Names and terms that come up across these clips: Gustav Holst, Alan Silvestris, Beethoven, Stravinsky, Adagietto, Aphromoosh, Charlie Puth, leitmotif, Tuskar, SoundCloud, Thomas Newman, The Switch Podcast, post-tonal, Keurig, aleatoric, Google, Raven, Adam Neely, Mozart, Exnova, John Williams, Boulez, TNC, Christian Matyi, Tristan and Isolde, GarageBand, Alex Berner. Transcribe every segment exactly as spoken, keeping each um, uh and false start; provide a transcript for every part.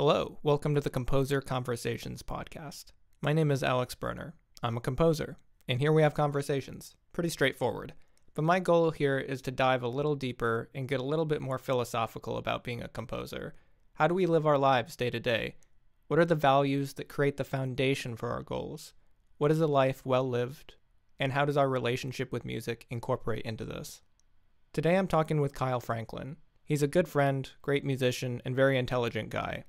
Hello, welcome to the Composer Conversations podcast. My name is Alex Berner. I'm a composer, and here we have conversations. Pretty straightforward. But my goal here is to dive a little deeper and get a little bit more philosophical about being a composer. How do we live our lives day to day? What are the values that create the foundation for our goals? What is a life well lived? And how does our relationship with music incorporate into this? Today I'm talking with Kyle Franklin. He's a good friend, great musician, and very intelligent guy.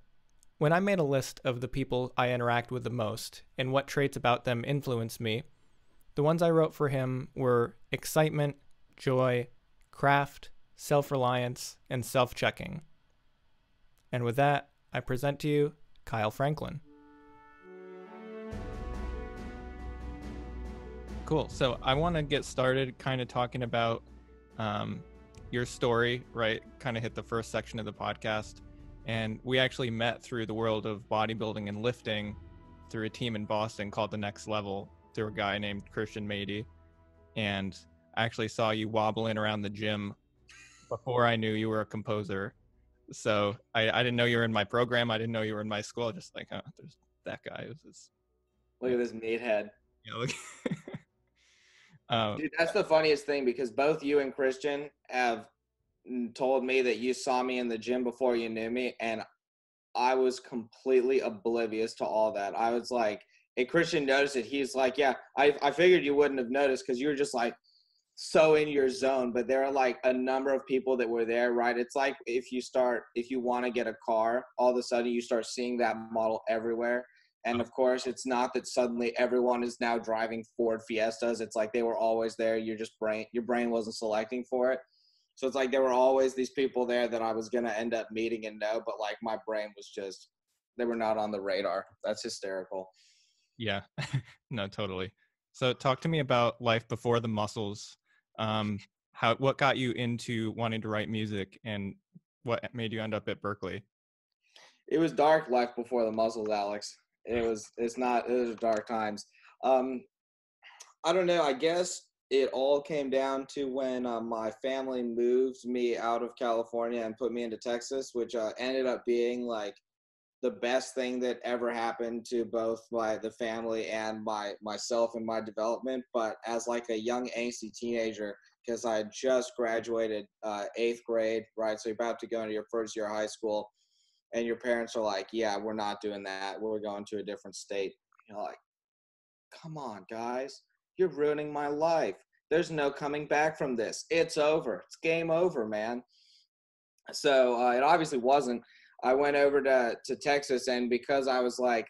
When I made a list of the people I interact with the most and what traits about them influence me, the ones I wrote for him were excitement, joy, craft, self-reliance, and self-checking. And with that, I present to you Kyle Franklin. Cool. So I want to get started kind of talking about um, your story, right? Kind of hit the first section of the podcast. And we actually met through the world of bodybuilding and lifting through a team in Boston called The Next Level through a guy named Christian Matyi. And I actually saw you wobbling around the gym before I knew you were a composer. So I, I didn't know you were in my program. I didn't know you were in my school. Just like, oh, there's that guy. Who's this? Look at this meathead. Yeah, look. um, Dude, that's the funniest thing because both you and Christian have told me that you saw me in the gym before you knew me, and I was completely oblivious to all that. I was like, and Christian noticed it. He's like, yeah, I I figured you wouldn't have noticed because you were just like so in your zone. But there are like a number of people that were there, right? It's like if you start, if you want to get a car, all of a sudden you start seeing that model everywhere. And of course, it's not that suddenly everyone is now driving Ford Fiestas. It's like they were always there. Your just brain, your brain wasn't selecting for it. So it's like there were always these people there that I was going to end up meeting and know, but like my brain was just, they were not on the radar. That's hysterical. Yeah, no, totally. So talk to me about life before the muscles. Um, how, what got you into wanting to write music and what made you end up at Berklee? It was dark life before the muscles, Alex. It was, it's not, it was dark times. Um, I don't know, I guess. It all came down to when uh, my family moved me out of California and put me into Texas, which uh, ended up being like the best thing that ever happened to both my the family and my myself and my development. But as like a young angsty teenager, because I had just graduated uh, eighth grade, right? So you're about to go into your first year of high school, and your parents are like, "Yeah, we're not doing that. We're going to a different state." You're like, "Come on, guys. You're ruining my life. There's no coming back from this. It's over. It's game over, man." So uh, it obviously wasn't. I went over to, to Texas, and because I was like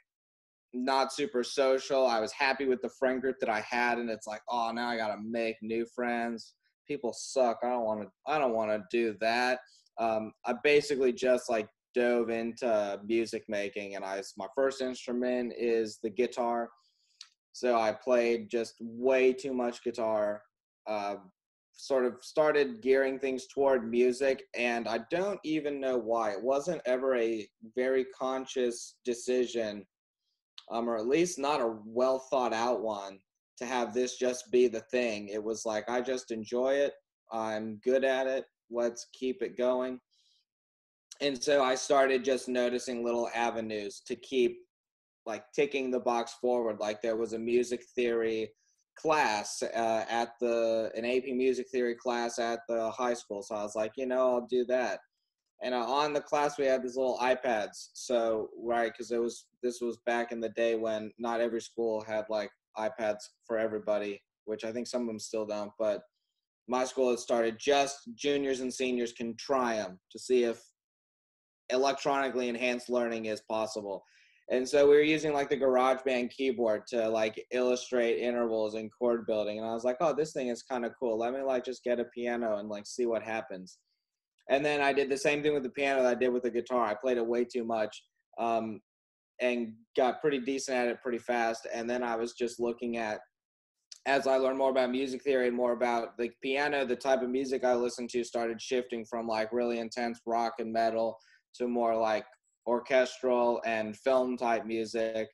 not super social, I was happy with the friend group that I had, and it's like, oh, now I gotta make new friends. People suck. I don't want to. I don't want to do that. Um, I basically just like dove into music making, and I my first instrument is the guitar. So I played just way too much guitar, uh, sort of started gearing things toward music, and I don't even know why. It wasn't ever a very conscious decision, um, or at least not a well thought out one, to have this just be the thing. It was like, I just enjoy it. I'm good at it. Let's keep it going. And so I started just noticing little avenues to keep like ticking the box forward. Like there was a music theory class uh, at the, an A P music theory class at the high school. So I was like, you know, I'll do that. And uh, on the class, we had these little iPads. So, right. Cause it was, this was back in the day when not every school had like iPads for everybody, which I think some of them still don't, but my school had started just juniors and seniors can try them to see if electronically enhanced learning is possible. And so we were using like the GarageBand keyboard to like illustrate intervals and chord building. And I was like, oh, this thing is kind of cool. Let me like just get a piano and like see what happens. And then I did the same thing with the piano that I did with the guitar. I played it way too much um, and got pretty decent at it pretty fast. And then I was just looking at, as I learned more about music theory and more about the piano, the type of music I listened to started shifting from like really intense rock and metal to more like orchestral and film type music.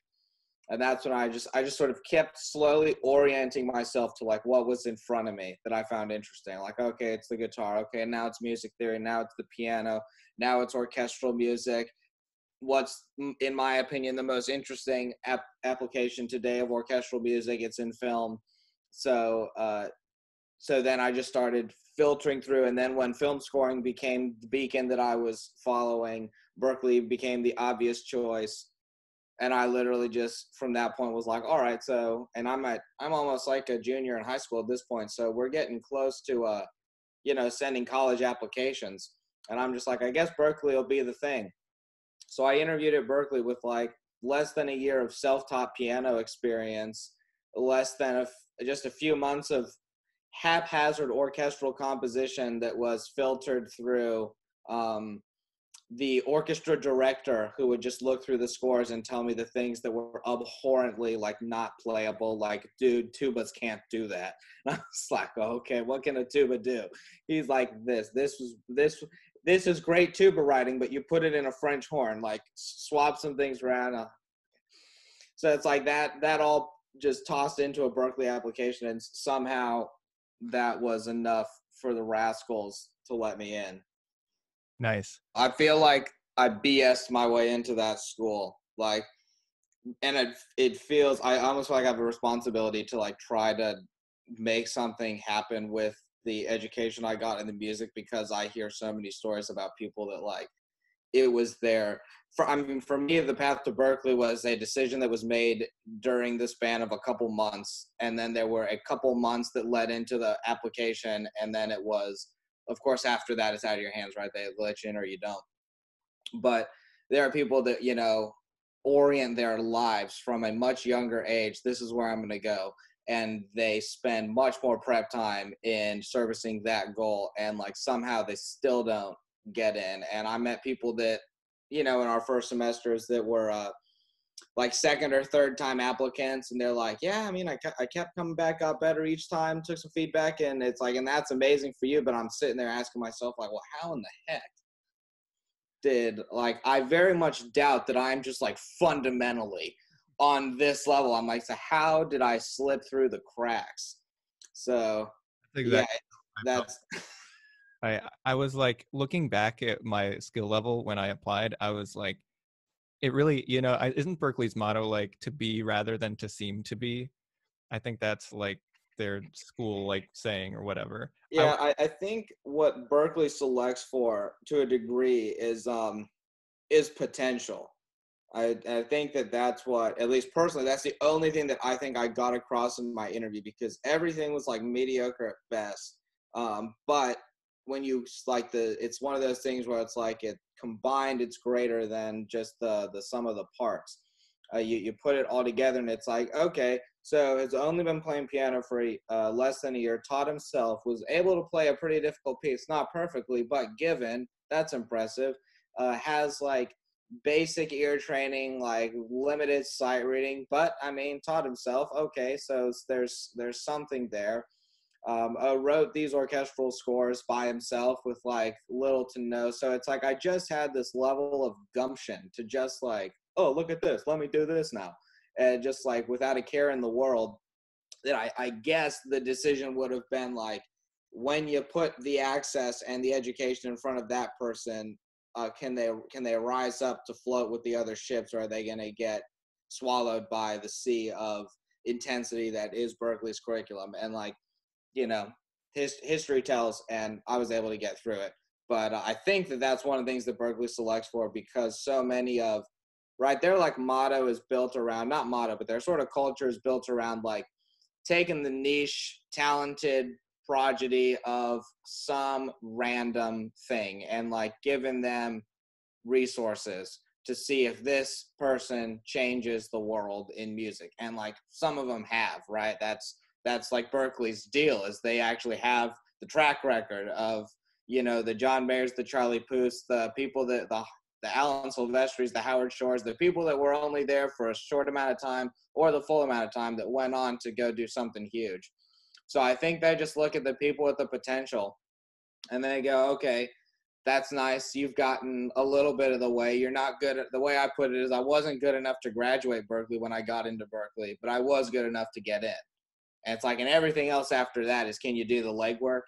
And that's when I just I just sort of kept slowly orienting myself to like what was in front of me that I found interesting. Like, okay, it's the guitar. Okay, now it's music theory. Now it's the piano. Now it's orchestral music. what's, in my opinion, the most interesting ap application today of orchestral music. It's in film. So, uh, so then I just started filtering through. And then when film scoring became the beacon that I was following, Berklee became the obvious choice. And I literally just, from that point, was like, all right, so, and I'm at, I'm almost like a junior in high school at this point. So we're getting close to, uh, you know, sending college applications. And I'm just like, I guess Berklee will be the thing. So I interviewed at Berklee with like less than a year of self-taught piano experience, less than a, just a few months of haphazard orchestral composition that was filtered through um, the orchestra director, who would just look through the scores and tell me the things that were abhorrently like not playable, like, dude, tubas can't do that. And I was like, oh, okay, what can a tuba do? He's like, this, this was, this, this is great tuba writing, but you put it in a French horn, like swap some things around. So it's like that, that all just tossed into a Berklee application, and somehow that was enough for the Rascals to let me in. Nice. I feel like I B S'd my way into that school. Like, and it, it feels, I almost feel like I have a responsibility to like try to make something happen with the education I got in the music, because I hear so many stories about people that like, it was there. For, I mean, for me, the path to Berklee was a decision that was made during the span of a couple months. And then there were a couple months that led into the application. And then it was, of course, after that, it's out of your hands, right? They let you in or you don't. But there are people that, you know, orient their lives from a much younger age. This is where I'm going to go. And they spend much more prep time in servicing that goal. And like somehow they still don't get in. And I met people that, you know, in our first semesters that were uh, like second or third time applicants. And they're like, yeah, I mean, I, I kept coming back up better each time, took some feedback. And it's like, and that's amazing for you. But I'm sitting there asking myself, like, well, how in the heck did, like, I very much doubt that I'm just like fundamentally on this level. I'm like, so how did I slip through the cracks? So exactly. Yeah, that's. I, I was like, looking back at my skill level when I applied, I was like, it really, you know, I, isn't Berklee's motto like to be rather than to seem to be? I think that's like their school like saying or whatever. Yeah, I, I think what Berklee selects for to a degree is um is potential. I, I think that that's what, at least personally, that's the only thing that I think I got across in my interview, because everything was like mediocre at best. Um, but when you like the, it's one of those things where it's like it combined, it's greater than just the, the sum of the parts. Uh, you, you put it all together and it's like, okay, so he's only been playing piano for uh, less than a year, taught himself, was able to play a pretty difficult piece, not perfectly, but given, that's impressive, uh, has like basic ear training, like limited sight reading, but I mean, taught himself. Okay, so there's, there's something there. Um, uh, wrote these orchestral scores by himself with like little to no. So it's like, I just had this level of gumption to just like, oh, look at this, let me do this now. And just like without a care in the world, that I, I guess the decision would have been like, when you put the access and the education in front of that person, uh, can they, can they rise up to float with the other ships, or are they going to get swallowed by the sea of intensity that is Berklee's curriculum? And like, you know, his, history tells, and I was able to get through it. But uh, I think that that's one of the things that Berklee selects for, because so many of, right, their like motto is built around, not motto, but their sort of culture is built around like taking the niche, talented prodigy of some random thing and like giving them resources to see if this person changes the world in music. And like some of them have, right? That's, that's like Berklee's deal, is they actually have the track record of, you know, the John Mayers, the Charlie Puths, the people that, the, the Alan Silvestris, the Howard Shores, the people that were only there for a short amount of time or the full amount of time that went on to go do something huge. So I think they just look at the people with the potential and they go, okay, that's nice. You've gotten a little bit of the way. You're not good at, the way I put it is I wasn't good enough to graduate Berklee when I got into Berklee, but I was good enough to get in. And it's like, and everything else after that is, can you do the legwork?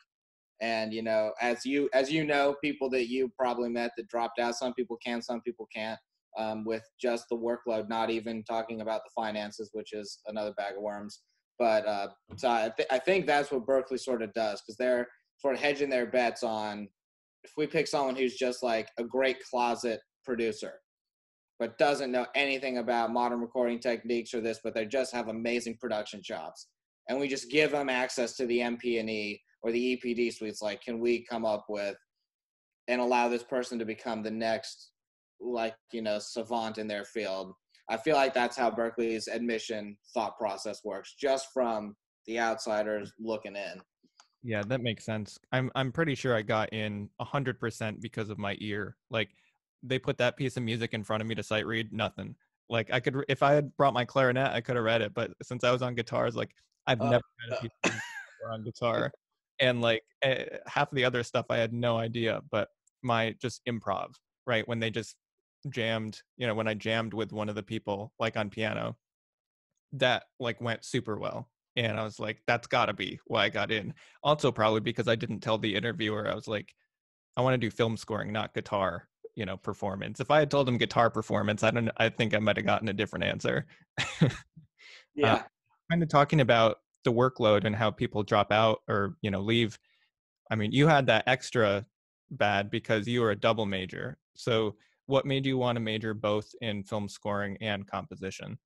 And, you know, as you, as you know, people that you probably met that dropped out, some people can, some people can't. um, with just the workload, not even talking about the finances, which is another bag of worms. But uh, so I, th I think that's what Berklee sort of does, because they're sort of hedging their bets on, if we pick someone who's just like a great closet producer, but doesn't know anything about modern recording techniques or this, but they just have amazing production chops, and we just give them access to the M P and E or the E P D suites, like, can we come up with and allow this person to become the next, like, you know, savant in their field? I feel like that's how Berklee's admission thought process works, just from the outsiders looking in. Yeah, that makes sense. I'm I'm pretty sure I got in one hundred percent because of my ear. Like, they put that piece of music in front of me to sight read, nothing. Like, I could, if I had brought my clarinet, I could have read it. But since I was on guitars, like, I've oh. never read a piece of music on guitar. And like half of the other stuff, I had no idea. But my just improv, right? When they just jammed, you know, when I jammed with one of the people, like on piano, that like went super well. And I was like, that's gotta be why I got in. Also probably because I didn't tell the interviewer, I was like, I want to do film scoring, not guitar, you know, performance. If I had told him guitar performance, I don't, I think I might've gotten a different answer. Yeah. Uh, kind of talking about the workload and how people drop out or, you know, leave. I mean, you had that extra bad because you were a double major. So what made you want to major both in film scoring and composition?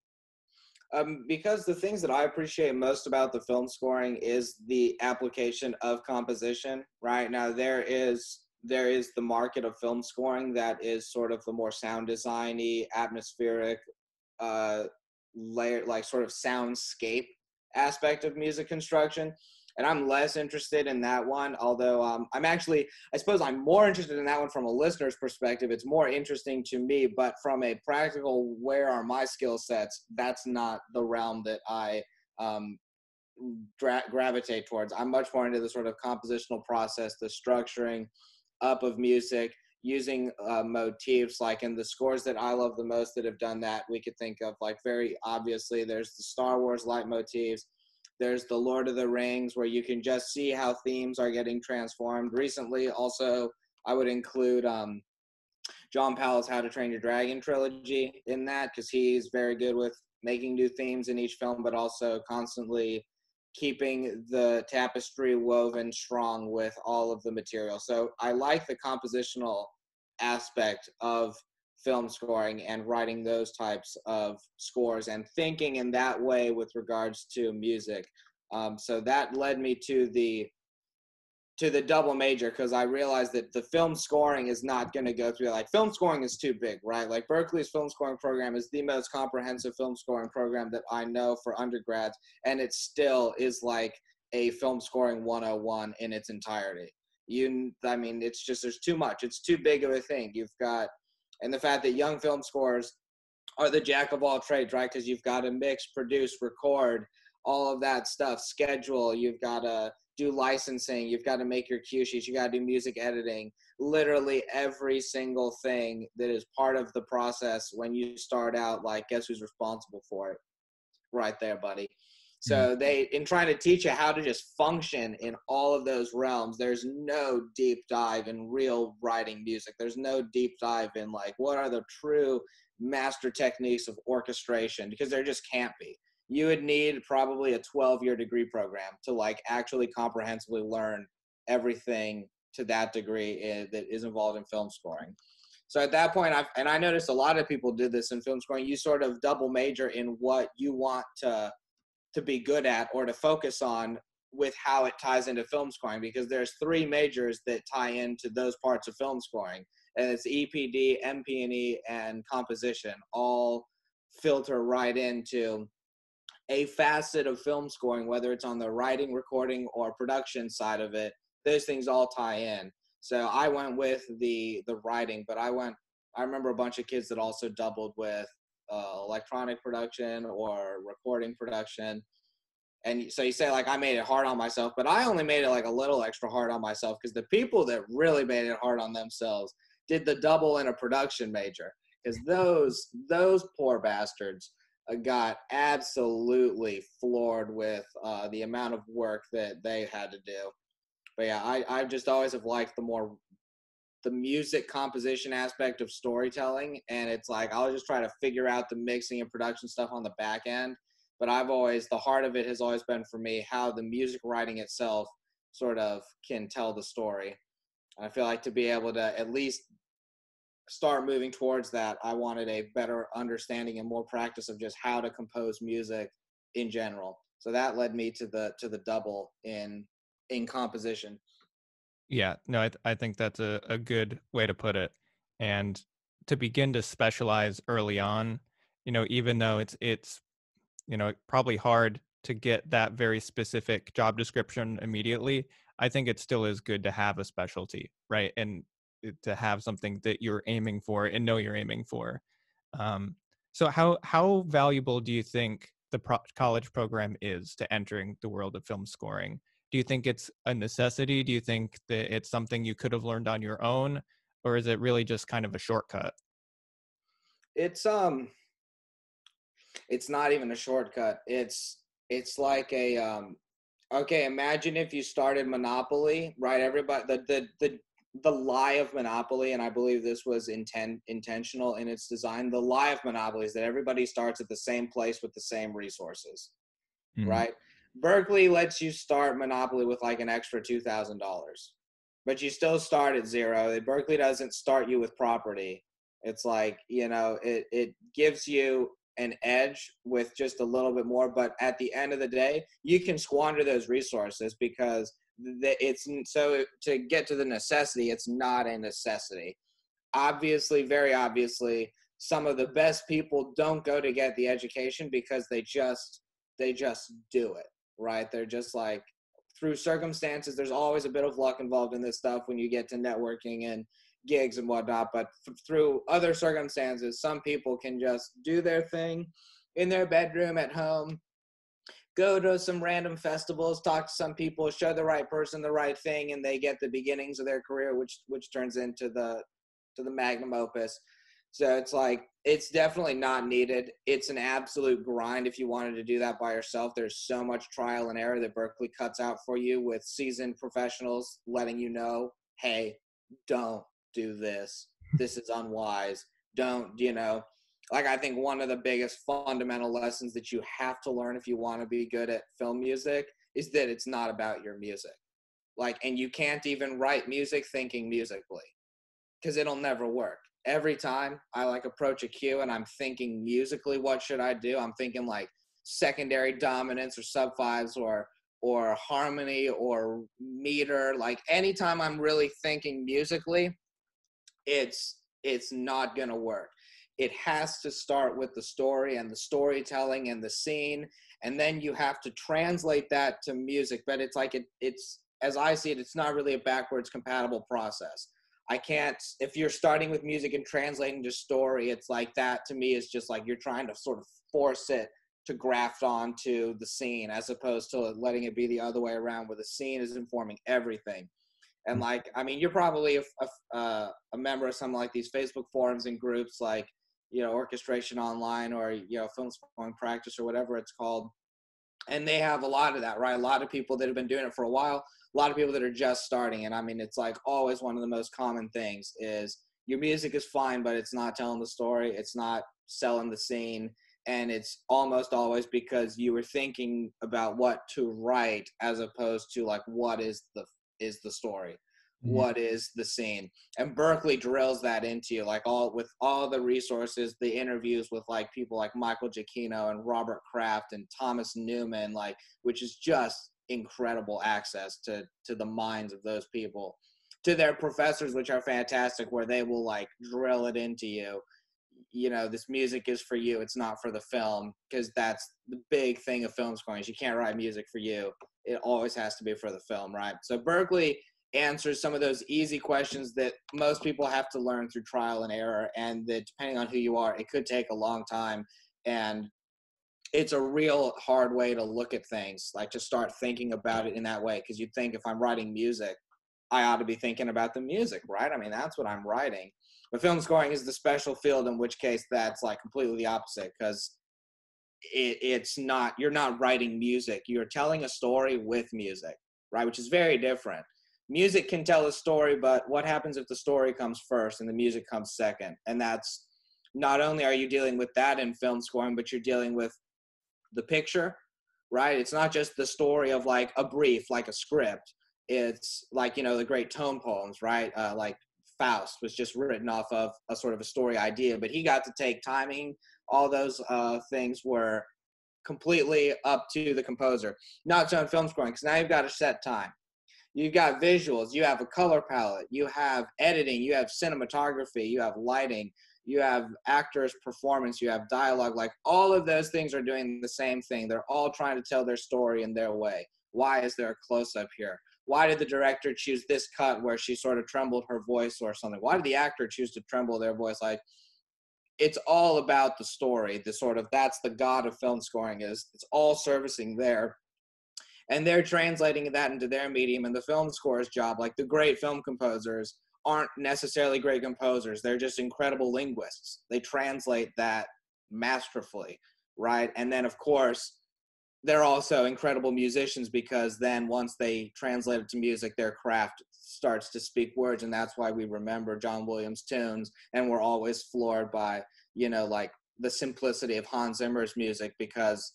Um, because the things that I appreciate most about the film scoring is the application of composition. Right now, there is there is the market of film scoring that is sort of the more sound designy, atmospheric, uh, layer, like sort of soundscape aspect of music construction. And I'm less interested in that one, although um, I'm actually, I suppose I'm more interested in that one from a listener's perspective. It's more interesting to me, but from a practical, where are my skill sets, that's not the realm that I um, gravitate towards. I'm much more into the sort of compositional process, the structuring up of music, using uh, motifs, like in the scores that I love the most that have done that, we could think of, like, very obviously, there's the Star Wars leitmotifs. There's the Lord of the Rings, where you can just see how themes are getting transformed. Recently, also, I would include um, John Powell's How to Train Your Dragon trilogy in that, because he's very good with making new themes in each film, but also constantly keeping the tapestry woven strong with all of the material. So I like the compositional aspect of film scoring and writing those types of scores and thinking in that way with regards to music. Um, so that led me to the to the double major, because I realized that the film scoring is not going to go through, like, film scoring is too big, right? Like, Berklee's film scoring program is the most comprehensive film scoring program that I know for undergrads, and it still is like a film scoring one oh one in its entirety. You, I mean, it's just, there's too much. It's too big of a thing. You've got And the fact that young film scorers are the jack of all trades, right? Because you've got to mix, produce, record, all of that stuff, schedule. You've got to do licensing. You've got to make your cue sheets. You've got to do music editing. Literally every single thing that is part of the process when you start out, like, guess who's responsible for it? Right there, buddy. So they, in trying to teach you how to just function in all of those realms, there's no deep dive in real writing music. There's no deep dive in, like, what are the true master techniques of orchestration? Because there just can't be. You would need probably a twelve year degree program to, like, actually comprehensively learn everything to that degree in, that is involved in film scoring. So at that point, I've, and I noticed a lot of people did this in film scoring, you sort of double major in what you want to to be good at or to focus on with how it ties into film scoring, because there's three majors that tie into those parts of film scoring, and it's E P D, M P and E, and composition all filter right into a facet of film scoring, whether it's on the writing, recording, or production side of it. Those things all tie in. So I went with the the writing, but I went, I remember a bunch of kids that also doubled with Uh, electronic production or recording production. And so you say, like, I made it hard on myself, but I only made it like a little extra hard on myself, because the people that really made it hard on themselves did the double in a production major, because those those poor bastards got absolutely floored with uh, the amount of work that they had to do. But yeah, I, I just always have liked the more the music composition aspect of storytelling. And it's like, I'll just try to figure out the mixing and production stuff on the back end. But I've always, the heart of it has always been for me, how the music writing itself sort of can tell the story. And I feel like to be able to at least start moving towards that, I wanted a better understanding and more practice of just how to compose music in general. So that led me to the, to the double in, in composition. Yeah, no, I, th- I think that's a, a good way to put it. And to begin to specialize early on, you know, even though it's, it's, you know, probably hard to get that very specific job description immediately, I think it still is good to have a specialty, right? And to have something that you're aiming for and know you're aiming for. Um, so how how valuable do you think the pro- college program is to entering the world of film scoring? Do you think it's a necessity? Do you think that it's something you could have learned on your own? Or is it really just kind of a shortcut? It's um, it's not even a shortcut. It's it's like a, um, okay, imagine if you started Monopoly, right? Everybody, the the the the lie of Monopoly, and I believe this was intent intentional in its design, the lie of Monopoly is that everybody starts at the same place with the same resources, mm-hmm. right? Berklee lets you start Monopoly with like an extra two thousand dollars, but you still start at zero. Berklee doesn't start you with property. It's like, you know, it, it gives you an edge with just a little bit more, but at the end of the day, you can squander those resources because it's so to get to the necessity, it's not a necessity. Obviously, very obviously, some of the best people don't go to get the education because they just, they just do it, right? They're just like, through circumstances, there's always a bit of luck involved in this stuff when you get to networking and gigs and whatnot, but f- through other circumstances, some people can just do their thing in their bedroom at home, go to some random festivals, talk to some people, show the right person the right thing, and they get the beginnings of their career, which which turns into the to the magnum opus. So it's like, it's definitely not needed. It's an absolute grind if you wanted to do that by yourself. There's so much trial and error that Berklee cuts out for you with seasoned professionals letting you know, hey, don't do this. This is unwise. Don't, you know. Like, I think one of the biggest fundamental lessons that you have to learn if you want to be good at film music is that it's not about your music. Like, and you can't even write music thinking musically because it'll never work. Every time I like approach a cue and I'm thinking musically, what should I do? I'm thinking like secondary dominance or sub fives or, or harmony or meter. Like anytime I'm really thinking musically, it's, it's not going to work. It has to start with the story and the storytelling and the scene, and then you have to translate that to music. But it's like, it, it's, as I see it, it's not really a backwards compatible process. I can't, if you're starting with music and translating to story, it's like that to me is just like you're trying to sort of force it to graft onto the scene as opposed to letting it be the other way around where the scene is informing everything. And like, I mean, you're probably a, a, uh, a member of some like these Facebook forums and groups like, you know, Orchestration Online or, you know, Film Scoring Practice or whatever it's called. And they have a lot of that, right? A lot of people that have been doing it for a while, a lot of people that are just starting. And I mean, it's like always one of the most common things is your music is fine, but it's not telling the story. It's not selling the scene. And it's almost always because you were thinking about what to write as opposed to like, what is the, is the story? What is the scene? And Berklee drills that into you, like all with all the resources, the interviews with like people like Michael Giacchino and Robert Kraft and Thomas Newman, like, which is just incredible access to to the minds of those people, to their professors, which are fantastic, where they will like drill it into you. You know, this music is for you. It's not for the film, because that's the big thing of film scoring is you can't write music for you. It always has to be for the film, right? So Berklee answers some of those easy questions that most people have to learn through trial and error, and that depending on who you are, it could take a long time. And it's a real hard way to look at things, like to start thinking about it in that way, because you'd think if I'm writing music, I ought to be thinking about the music, right? I mean, that's what I'm writing. But film scoring is the special field, in which case that's like completely the opposite, because it, it's not, you're not writing music, you're telling a story with music, right? Which is very different. music can tell a story, but what happens if the story comes first and the music comes second? And that's, not only are you dealing with that in film scoring, but you're dealing with the picture, right? It's not just the story of like a brief, like a script. It's like, you know, the great tone poems, right? Uh, like Faust was just written off of a sort of a story idea, but he got to take timing. All those uh, things were completely up to the composer. Not so in film scoring, because now you've got a set time. You've got visuals, you have a color palette, you have editing, you have cinematography, you have lighting, you have actors' performance, you have dialogue. Like, all of those things are doing the same thing. They're all trying to tell their story in their way. Why is there a close-up here? Why did the director choose this cut where she sort of trembled her voice or something? Why did the actor choose to tremble their voice? Like, it's all about the story. The sort of, that's the god of film scoring, is it's all servicing there. And they're translating that into their medium, and the film score's job, like the great film composers, aren't necessarily great composers. They're just incredible linguists. They translate that masterfully, right? And then, of course, they're also incredible musicians, because then once they translate it to music, their craft starts to speak words. And that's why we remember John Williams tunes, and we're always floored by, you know, like the simplicity of Hans Zimmer's music, because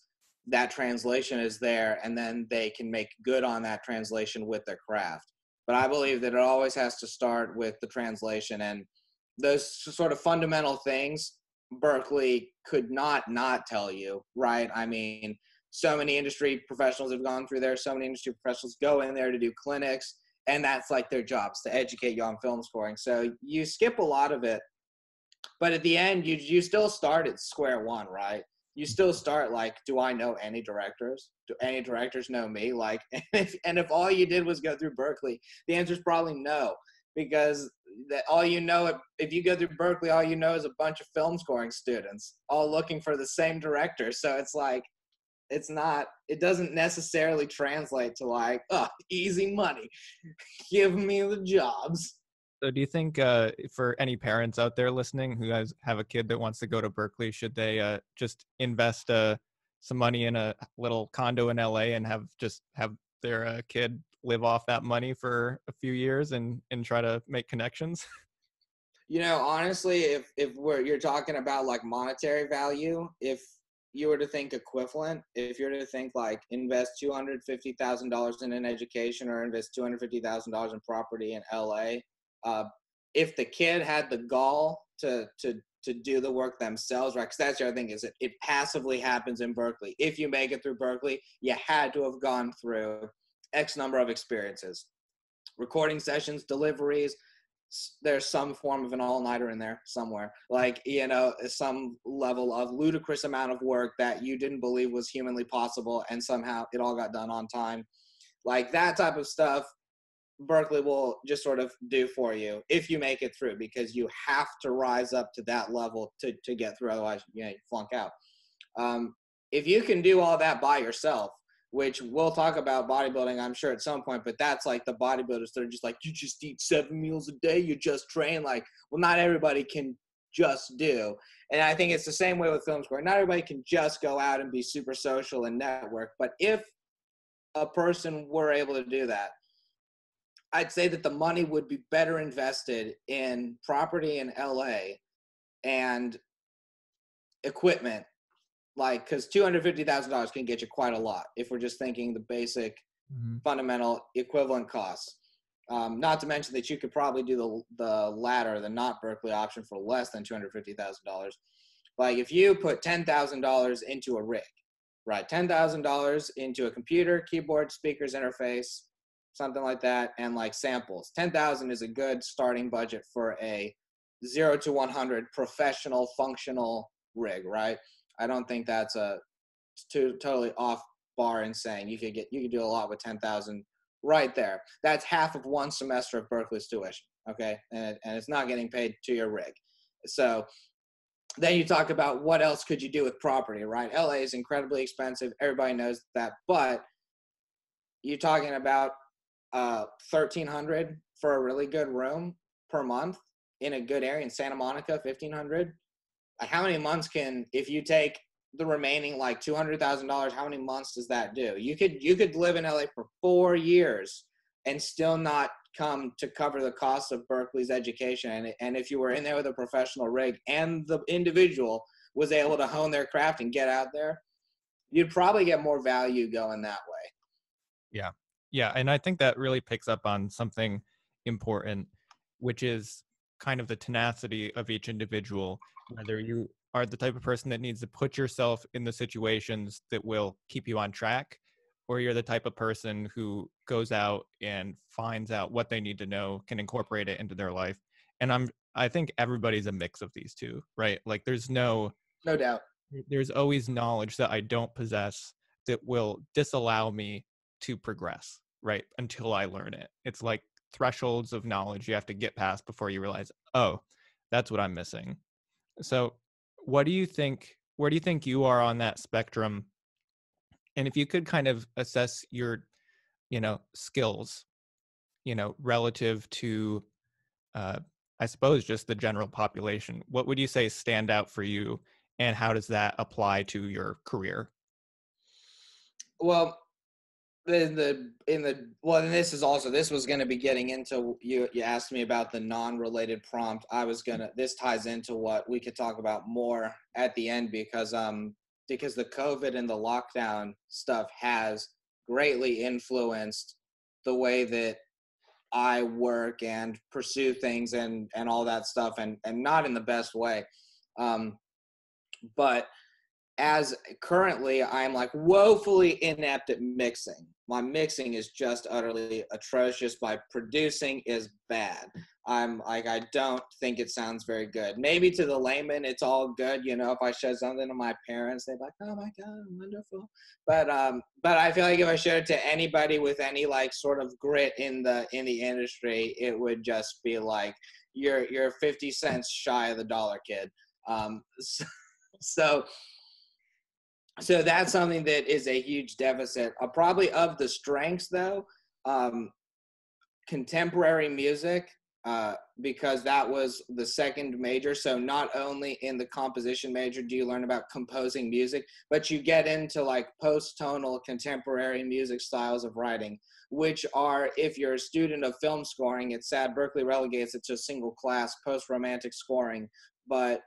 that translation is there, and then they can make good on that translation with their craft. But I believe that it always has to start with the translation, and those sort of fundamental things Berklee could not not tell you, right? I mean, so many industry professionals have gone through there. So many industry professionals go in there to do clinics, and that's like their jobs, to educate you on film scoring. So you skip a lot of it, but at the end, you you still start at square one, right? You still start like, do I know any directors? Do any directors know me? Like, and if, and if all you did was go through Berklee, the answer is probably no, because that all you know, if you go through Berklee, all you know is a bunch of film scoring students all looking for the same director. So it's like, it's not, it doesn't necessarily translate to like, oh, easy money, give me the jobs. So do you think uh, for any parents out there listening who has, have a kid that wants to go to Berklee, should they uh, just invest uh, some money in a little condo in L A and have just have their uh, kid live off that money for a few years and, and try to make connections? You know, honestly, if, if we're, you're talking about like monetary value, if you were to think equivalent, if you were to think like invest two hundred fifty thousand dollars in an education or invest two hundred fifty thousand dollars in property in L A, Uh, if the kid had the gall to to to do the work themselves, right? Because that's the other thing, is it, it passively happens in Berklee. If you make it through Berklee, you had to have gone through X number of experiences. Recording sessions, deliveries, there's some form of an all-nighter in there somewhere. Like, you know, some level of ludicrous amount of work that you didn't believe was humanly possible, and somehow it all got done on time. Like, that type of stuff Berklee will just sort of do for you if you make it through, because you have to rise up to that level to, to get through. Otherwise, you know, you flunk out. Um, if you can do all that by yourself, which we'll talk about bodybuilding, I'm sure, at some point, but that's like the bodybuilders that are just like, you just eat seven meals a day, you just train. Like, well, not everybody can just do. And I think it's the same way with film scoring. Not everybody can just go out and be super social and network. But if a person were able to do that, I'd say that the money would be better invested in property in L A and equipment, like, because two hundred fifty thousand dollars can get you quite a lot if we're just thinking the basic mm-hmm. fundamental equivalent costs. Um, not to mention that you could probably do the, the latter, the not Berklee option, for less than two hundred fifty thousand dollars. Like, if you put ten thousand dollars into a rig, right, ten thousand dollars into a computer, keyboard, speakers, interface, something like that, and like samples. ten thousand is a good starting budget for a zero to one hundred professional functional rig, right? I don't think that's a too totally off bar in saying you could get, you could do a lot with ten thousand right there. That's half of one semester of Berklee's tuition, okay? And, and it's not getting paid to your rig. So then you talk about what else could you do with property, right? L A is incredibly expensive. Everybody knows that, but you're talking about uh thirteen hundred dollars for a really good room per month in a good area in Santa Monica, fifteen hundred dollars. How many months can, if you take the remaining like two hundred thousand dollars, how many months does that do? You could you could live in L A for four years and still not come to cover the cost of Berkeley's education. And, and if you were in there with a professional rig and the individual was able to hone their craft and get out there, you'd probably get more value going that way. Yeah. Yeah. And I think that really picks up on something important, which is kind of the tenacity of each individual, whether you are the type of person that needs to put yourself in the situations that will keep you on track, or you're the type of person who goes out and finds out what they need to know, can incorporate it into their life. And I'm, I think everybody's a mix of these two, right? Like there's no, no doubt. There's always knowledge that I don't possess that will disallow me to progress, right? Until I learn it. It's like thresholds of knowledge you have to get past before you realize, oh, that's what I'm missing. So what do you think, where do you think you are on that spectrum? And if you could kind of assess your, you know, skills, you know, relative to, uh, I suppose, just the general population, what would you say stand out for you, and how does that apply to your career? Well, in the, in the, well, and this is also, this was going to be getting into, you, you asked me about the non-related prompt. I was going to, this ties into what we could talk about more at the end, because, um, because the COVID and the lockdown stuff has greatly influenced the way that I work and pursue things and, and all that stuff, and, and not in the best way. Um, but as currently, I'm like woefully inept at mixing. My mixing is just utterly atrocious. My producing is bad. I'm like, I don't think it sounds very good. Maybe to the layman, it's all good. You know, if I showed something to my parents, they'd be like, oh my God, wonderful. But, um, but I feel like if I showed it to anybody with any like sort of grit in the, in the industry, it would just be like, you're, you're fifty cents shy of the dollar, kid. Um, so, so, so that's something that is a huge deficit. Uh, probably of the strengths though, um, contemporary music, Uh, because that was the second major. So not only in the composition major do you learn about composing music, but you get into like post-tonal contemporary music styles of writing, which are, if you're a student of film scoring, it's sad Berkeley relegates it to a single class, post-romantic scoring. But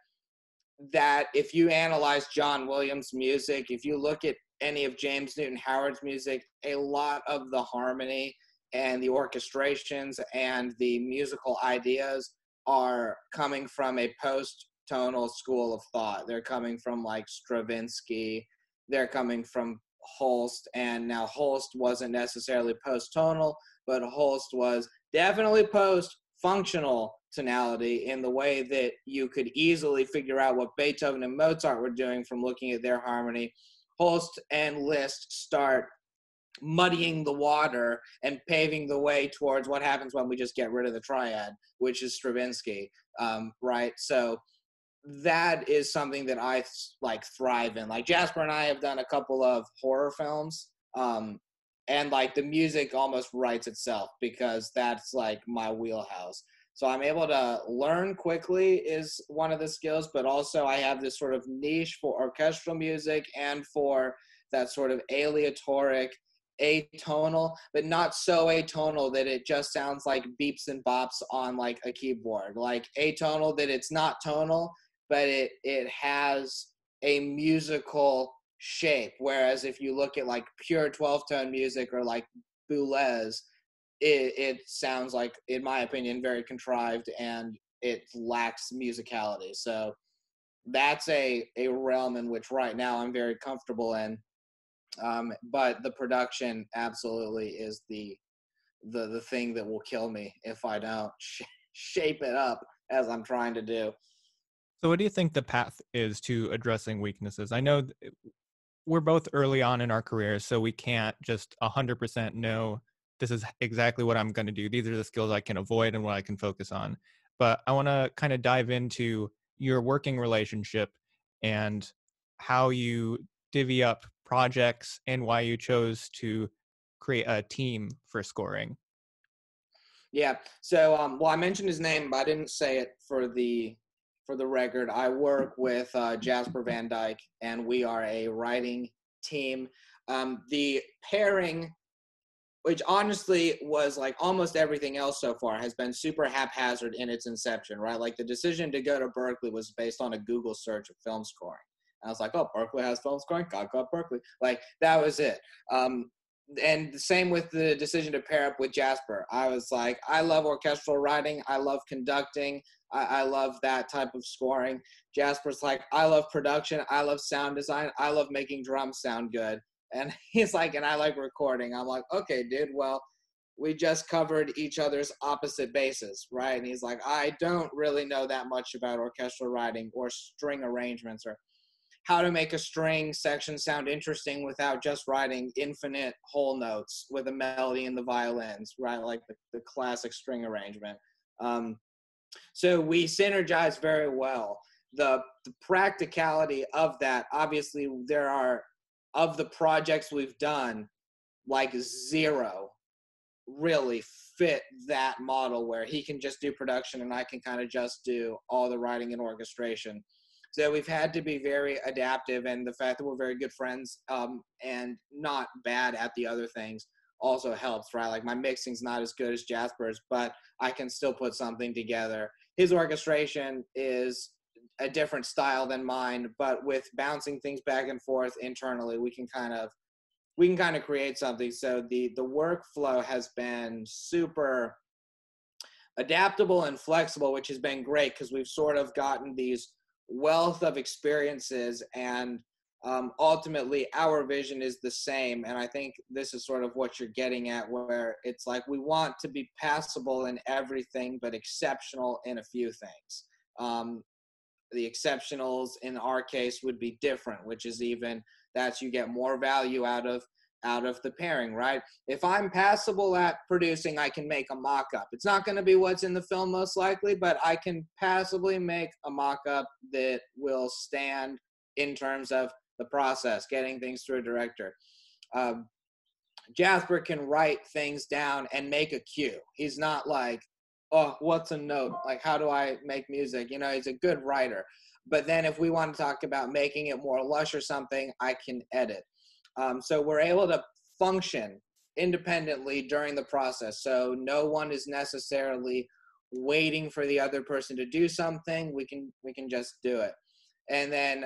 that, if you analyze John Williams' music, if you look at any of James Newton Howard's music, a lot of the harmony and the orchestrations and the musical ideas are coming from a post-tonal school of thought. They're coming from like Stravinsky, they're coming from Holst, and now Holst wasn't necessarily post-tonal, but Holst was definitely post-functional tonality in the way that you could easily figure out what Beethoven and Mozart were doing from looking at their harmony. Holst and Liszt start muddying the water and paving the way towards what happens when we just get rid of the triad, which is Stravinsky, um, right? So that is something that I like thrive in. Like Jasper and I have done a couple of horror films, um, and like the music almost writes itself because that's like my wheelhouse. So I'm able to learn quickly is one of the skills, but also I have this sort of niche for orchestral music and for that sort of aleatoric, atonal, but not so atonal that it just sounds like beeps and bops on like a keyboard. Like atonal that it's not tonal, but it it has a musical shape. Whereas if you look at like pure twelve-tone music or like Boulez, it, it sounds like, in my opinion, very contrived and it lacks musicality. So that's a, a realm in which right now I'm very comfortable in. Um, but the production absolutely is the, the, the thing that will kill me if I don't sh- shape it up as I'm trying to do. So what do you think the path is to addressing weaknesses? I know th- we're both early on in our careers, so we can't just a hundred percent know this is exactly what I'm going to do. These are the skills I can avoid and what I can focus on, but I want to kind of dive into your working relationship and how you divvy up projects and why you chose to create a team for scoring. Yeah. So, um, well, I mentioned his name, but I didn't say it for the for the record. I work with uh, Jasper Van Dyke, and we are a writing team. Um, the pairing which honestly was like almost everything else so far has been super haphazard in its inception, right? Like the decision to go to Berklee was based on a Google search of film scoring. I was like, oh, Berklee has film scoring, God, God, Berklee. Like that was it. Um, and the same with the decision to pair up with Jasper. I was like, I love orchestral writing. I love conducting. I, I love that type of scoring. Jasper's like, I love production. I love sound design. I love making drums sound good. And he's like, and I like recording. I'm like, okay, dude, well, we just covered each other's opposite bases, right? And he's like, I don't really know that much about orchestral writing or string arrangements or how to make a string section sound interesting without just writing infinite whole notes with a melody in the violins, right? Like the, the classic string arrangement. Um, so we synergize very well. The, the practicality of that, obviously there are, of the projects we've done, like zero really fit that model where he can just do production and I can kind of just do all the writing and orchestration. So we've had to be very adaptive, and the fact that we're very good friends um, and not bad at the other things also helps, right? Like my mixing's not as good as Jasper's, but I can still put something together. His orchestration is a different style than mine, but with bouncing things back and forth internally, we can kind of, we can kind of create something. So the, the workflow has been super adaptable and flexible, which has been great because we've sort of gotten these wealth of experiences, and um, ultimately our vision is the same. And I think this is sort of what you're getting at, where it's like we want to be passable in everything, but exceptional in a few things. Um, the exceptionals in our case would be different, which is even that's you get more value out of out of the pairing, right? If I'm passable at producing, I can make a mock-up. It's not going to be what's in the film most likely, but I can passably make a mock-up that will stand in terms of the process, getting things through a director. Um, Jasper can write things down and make a cue. He's not like, oh, what's a note? Like, how do I make music? You know, he's a good writer. But then if we want to talk about making it more lush or something, I can edit. Um, so we're able to function independently during the process. So no one is necessarily waiting for the other person to do something. We can, we can just do it. And then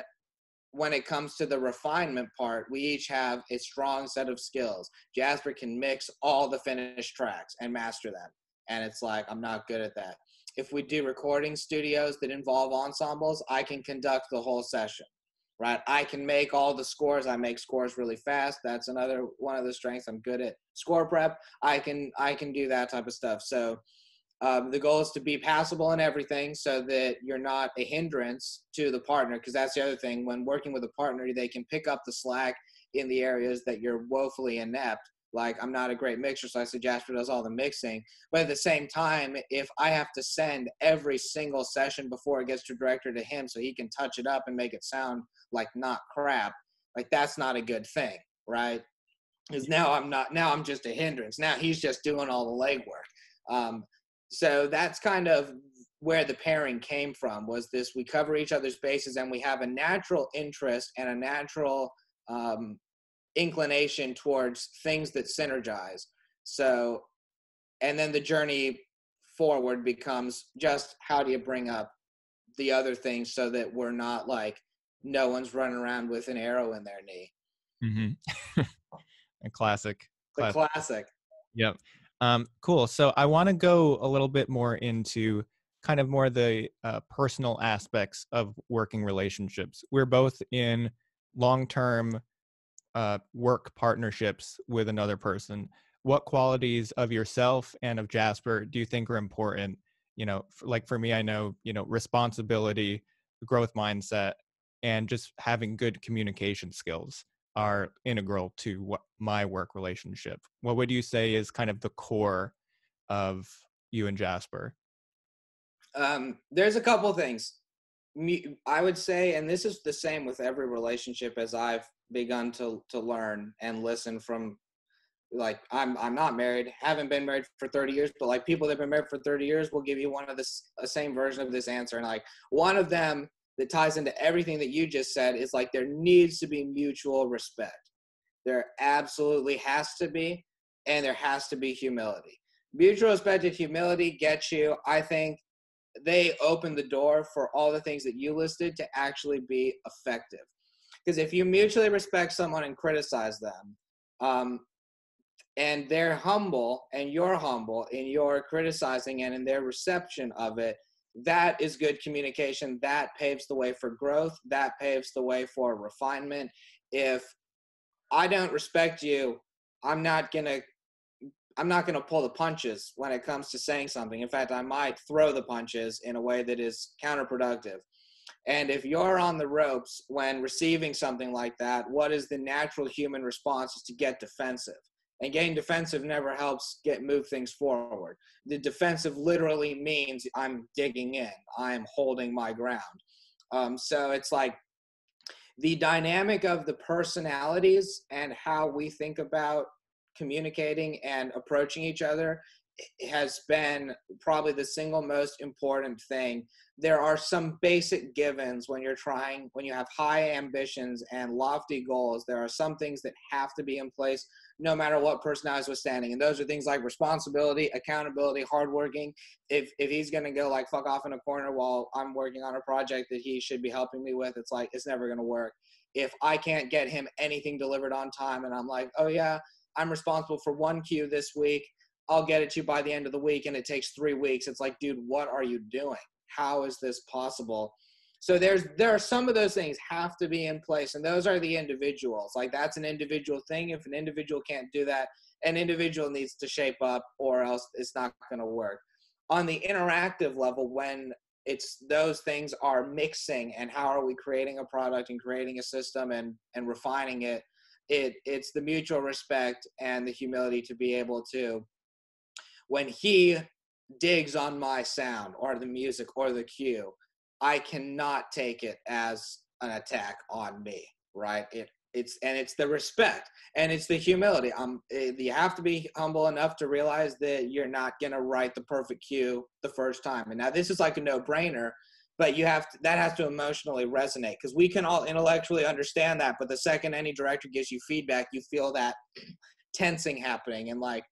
when it comes to the refinement part, we each have a strong set of skills. Jasper can mix all the finished tracks and master them. And it's like, I'm not good at that. If we do recording studios that involve ensembles, I can conduct the whole session. Right, I can make all the scores. I make scores really fast. That's another one of the strengths. I'm good at score prep. I can I can do that type of stuff. So um, the goal is to be passable in everything so that you're not a hindrance to the partner, because that's the other thing. When working with a partner, they can pick up the slack in the areas that you're woefully inept. Like, I'm not a great mixer, so I said Jasper does all the mixing. But at the same time, if I have to send every single session before it gets to director to him so he can touch it up and make it sound like not crap, like that's not a good thing, right? Because now I'm not, now I'm just a hindrance. Now he's just doing all the legwork. Um, so that's kind of where the pairing came from, was this, we cover each other's bases and we have a natural interest and a natural um, inclination towards things that synergize. So, and then the journey forward becomes just how do you bring up the other things so that we're not like, no one's running around with an arrow in their knee. Mm-hmm. A classic. The classic. classic. Yep. Um, cool. So I want to go a little bit more into kind of more the uh, personal aspects of working relationships. We're both in long-term Uh, work partnerships with another person. What qualities of yourself and of Jasper do you think are important? You know, for, like for me, I know, you know, responsibility, growth mindset, and just having good communication skills are integral to what my work relationship. What would you say is kind of the core of you and Jasper? Um, there's a couple things. I would say, and this is the same with every relationship as I've begun to to learn and listen from, like, I'm I'm not married, haven't been married for thirty years, but like people that have been married for thirty years will give you one of the same version of this answer. And like one of them that ties into everything that you just said is like there needs to be mutual respect. There absolutely has to be. and there has to be humility. Mutual respect and humility gets you, I think, they open the door for all the things that you listed to actually be effective. Because if you mutually respect someone and criticize them, um, and they're humble and you're humble in your criticizing and in their reception of it, that is good communication. That paves the way for growth. That paves the way for refinement. If I don't respect you, I'm not going to I'm not going to pull the punches when it comes to saying something. In fact, I might throw the punches in a way that is counterproductive. And if you're on the ropes when receiving something like that, what is the natural human response is to get defensive. And getting defensive never helps get move things forward. The defensive literally means I'm digging in. I'm holding my ground. Um, so it's like the dynamic of the personalities and how we think about communicating and approaching each other has been probably the single most important thing. There are some basic givens when you're trying, when you have high ambitions and lofty goals, there are some things that have to be in place no matter what personality is standing. And those are things like responsibility, accountability, hardworking. If, if he's going to go like fuck off in a corner while I'm working on a project that he should be helping me with, it's like, it's never going to work. If I can't get him anything delivered on time and I'm like, oh yeah, I'm responsible for one queue this week, I'll get it to you by the end of the week, and it takes three weeks. It's like, dude, what are you doing? How is this possible? So there's there are some of those things have to be in place, and those are the individuals. Like, that's an individual thing. If an individual can't do that, an individual needs to shape up or else it's not going to work. On the interactive level, when it's those things are mixing and how are we creating a product and creating a system and, and refining it, It, it's the mutual respect and the humility to be able to, when he digs on my sound or the music or the cue, I cannot take it as an attack on me, right? It, it's, and it's the respect and it's the humility. Um, you have to be humble enough to realize that you're not going to write the perfect cue the first time. And now this is like a no-brainer, but you have to, that has to emotionally resonate, because we can all intellectually understand that. But the second any director gives you feedback, you feel that tensing happening. And like,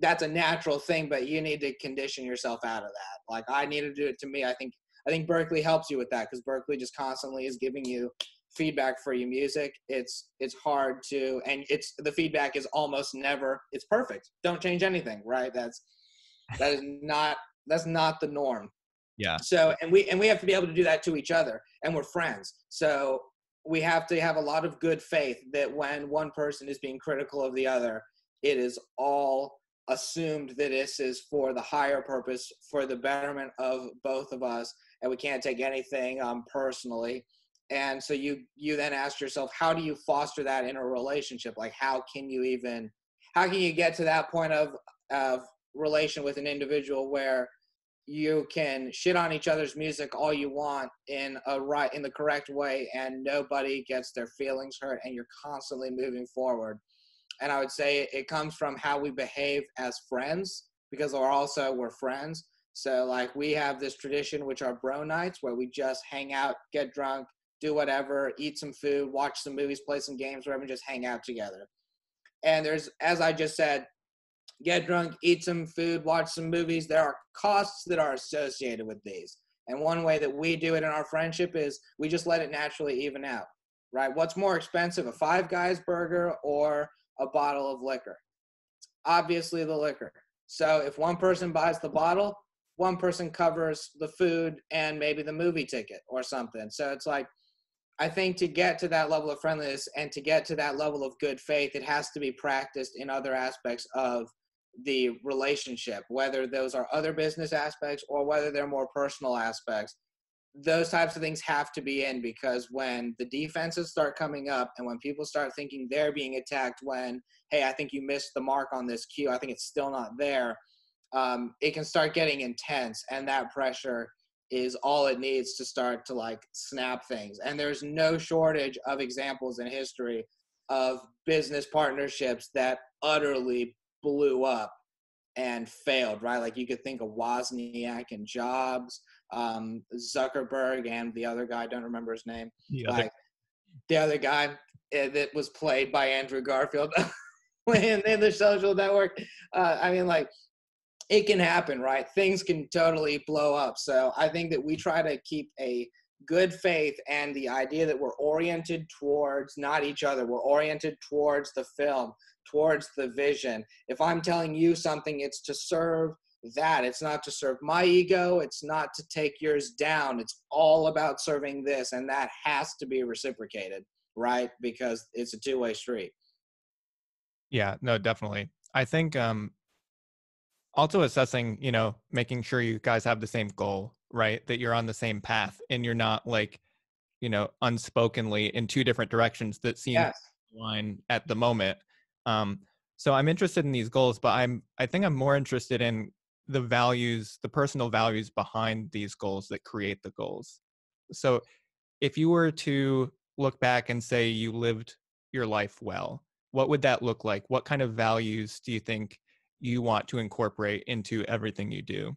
that's a natural thing, but you need to condition yourself out of that. Like, I need to do it to me. I think, I think Berklee helps you with that, because Berklee just constantly is giving you feedback for your music. It's, it's hard to, and it's, the feedback is almost never, it's perfect. Don't change anything. Right. That's, that is not, that's not the norm. Yeah. So, and we, and we have to be able to do that to each other, and we're friends. So we have to have a lot of good faith that when one person is being critical of the other, it is all assumed that this is for the higher purpose, for the betterment of both of us. And we can't take anything um, personally. And so you, you then ask yourself, how do you foster that in a relationship? Like, how can you even, how can you get to that point of, of relation with an individual where you can shit on each other's music all you want in a right, in the correct way, and nobody gets their feelings hurt, and you're constantly moving forward. And I would say it comes from how we behave as friends, because we're also, we're friends. So like, we have this tradition, which are bro nights, where we just hang out, get drunk, do whatever, eat some food, watch some movies, play some games, whatever, and just hang out together. And there's, as I just said, get drunk, eat some food, watch some movies. There are costs that are associated with these. And one way that we do it in our friendship is we just let it naturally even out, right? What's more expensive, a Five Guys burger or a bottle of liquor? Obviously the liquor. So if one person buys the bottle, one person covers the food and maybe the movie ticket or something. So it's like, I think to get to that level of friendliness and to get to that level of good faith, it has to be practiced in other aspects of the relationship, whether those are other business aspects or whether they're more personal aspects. Those types of things have to be in, because when the defenses start coming up and when people start thinking they're being attacked when, hey, I think you missed the mark on this cue, I think it's still not there, um, it can start getting intense, and that pressure is all it needs to start to like snap things. And there's no shortage of examples in history of business partnerships that utterly blew up and failed, right? Like, you could think of Wozniak and Jobs, um, Zuckerberg, and the other guy, I don't remember his name. The other, like, the other guy uh, that was played by Andrew Garfield. and then the social network. Uh, I mean, like, it can happen, right? Things can totally blow up. So I think that we try to keep a good faith and the idea that we're oriented towards not each other. We're oriented towards the film, towards the vision. If I'm telling you something, it's to serve that. It's not to serve my ego. It's not to take yours down. It's all about serving this, and that has to be reciprocated, right? Because it's a two-way street. Yeah, no, definitely. I think um, also assessing, you know, making sure you guys have the same goal, right? That you're on the same path and you're not like, you know, unspokenly in two different directions that seem yes. aligned at the moment. Um, so I'm interested in these goals, but I'm, I think I'm more interested in the values, the personal values behind these goals that create the goals. So if you were to look back and say you lived your life well, what would that look like? What kind of values do you think you want to incorporate into everything you do?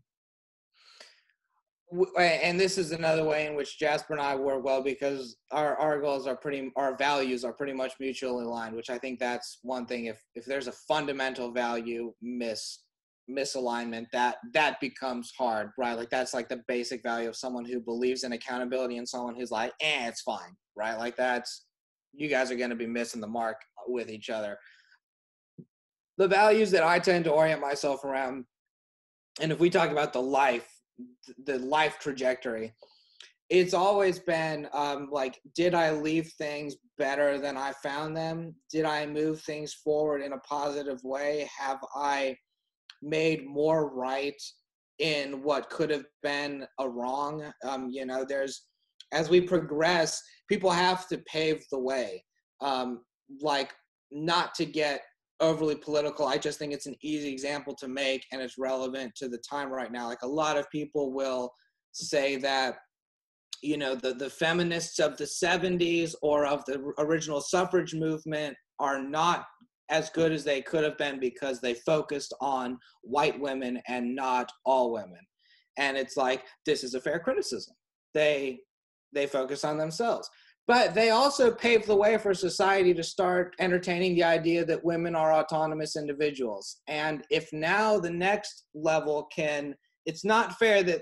And this is another way in which Jasper and I work well, because our, our goals are pretty, our values are pretty much mutually aligned, which I think that's one thing. If, if there's a fundamental value mis, misalignment, that, that becomes hard, right? Like that's like the basic value of someone who believes in accountability and someone who's like, eh, it's fine, right? Like that's, you guys are going to be missing the mark with each other. The values that I tend to orient myself around, and if we talk about the life, the life trajectory, it's always been um, like, did I leave things better than I found them? Did I move things forward in a positive way? Have I made more right in what could have been a wrong? Um, you know, there's, as we progress, people have to pave the way. Um, like, not to get overly political, I just think it's an easy example to make, and it's relevant to the time right now. Like a lot of people will say that, you know, the, the feminists of the seventies or of the original suffrage movement are not as good as they could have been because they focused on white women and not all women. And it's like, this is a fair criticism. They, they focus on themselves. But they also paved the way for society to start entertaining the idea that women are autonomous individuals. And if now the next level can, it's not fair that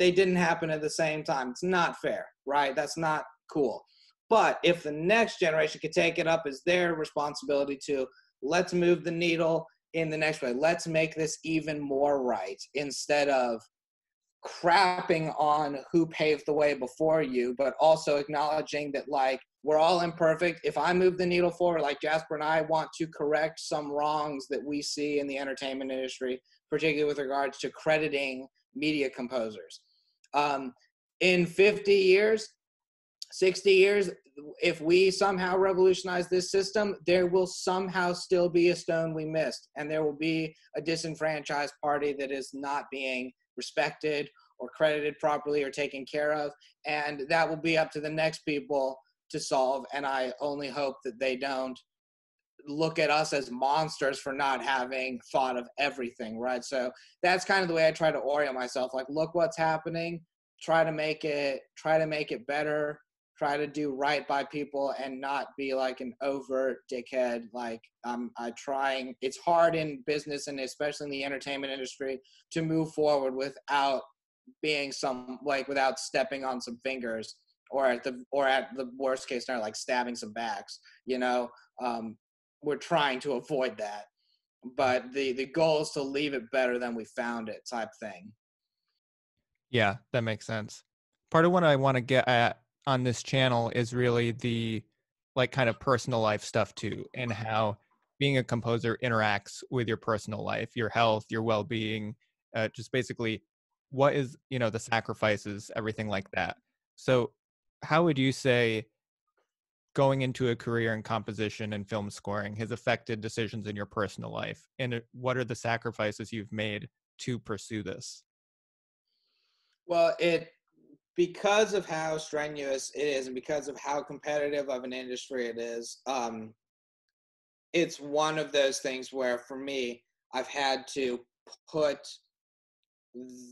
they didn't happen at the same time. It's not fair, right? That's not cool. But if the next generation could take it up as their responsibility to, let's move the needle in the next way. Let's make this even more right, instead of crapping on who paved the way before you, but also acknowledging that, like, we're all imperfect. If I move the needle forward, like Jasper and I want to correct some wrongs that we see in the entertainment industry, particularly with regards to crediting media composers. Um, in fifty years, sixty years, if we somehow revolutionize this system, there will somehow still be a stone we missed, and there will be a disenfranchised party that is not being respected or credited properly or taken care of, and that will be up to the next people to solve. And I only hope that they don't look at us as monsters for not having thought of everything, right? So that's kind of the way I try to orient myself. Like, look what's happening, try to make it try to make it better, try to do right by people and not be like an overt dickhead. Like I'm, I'm trying, it's hard in business and especially in the entertainment industry to move forward without being some, like without stepping on some fingers, or at the, or at the worst case scenario, like stabbing some backs, you know, um, we're trying to avoid that. But the, the goal is to leave it better than we found it, type thing. Yeah, that makes sense. Part of what I want to get at on this channel is really the like kind of personal life stuff too, and how being a composer interacts with your personal life, your health, your well-being, uh, just basically what is, you know, the sacrifices, everything like that. So how would you say going into a career in composition and film scoring has affected decisions in your personal life? And what are the sacrifices you've made to pursue this? Well, it, because of how strenuous it is and because of how competitive of an industry it is, um, it's one of those things where for me, I've had to put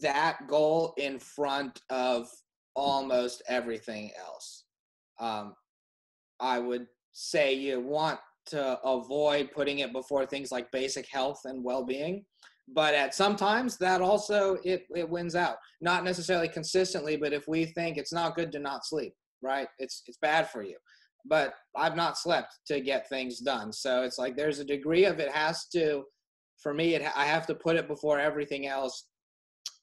that goal in front of almost everything else. Um, I would say you want to avoid putting it before things like basic health and well-being. But at sometimes that also, it, it wins out. Not necessarily consistently, but if we think it's not good to not sleep, right? It's, it's bad for you. But I've not slept to get things done. So it's like there's a degree of it has to, for me, it, I have to put it before everything else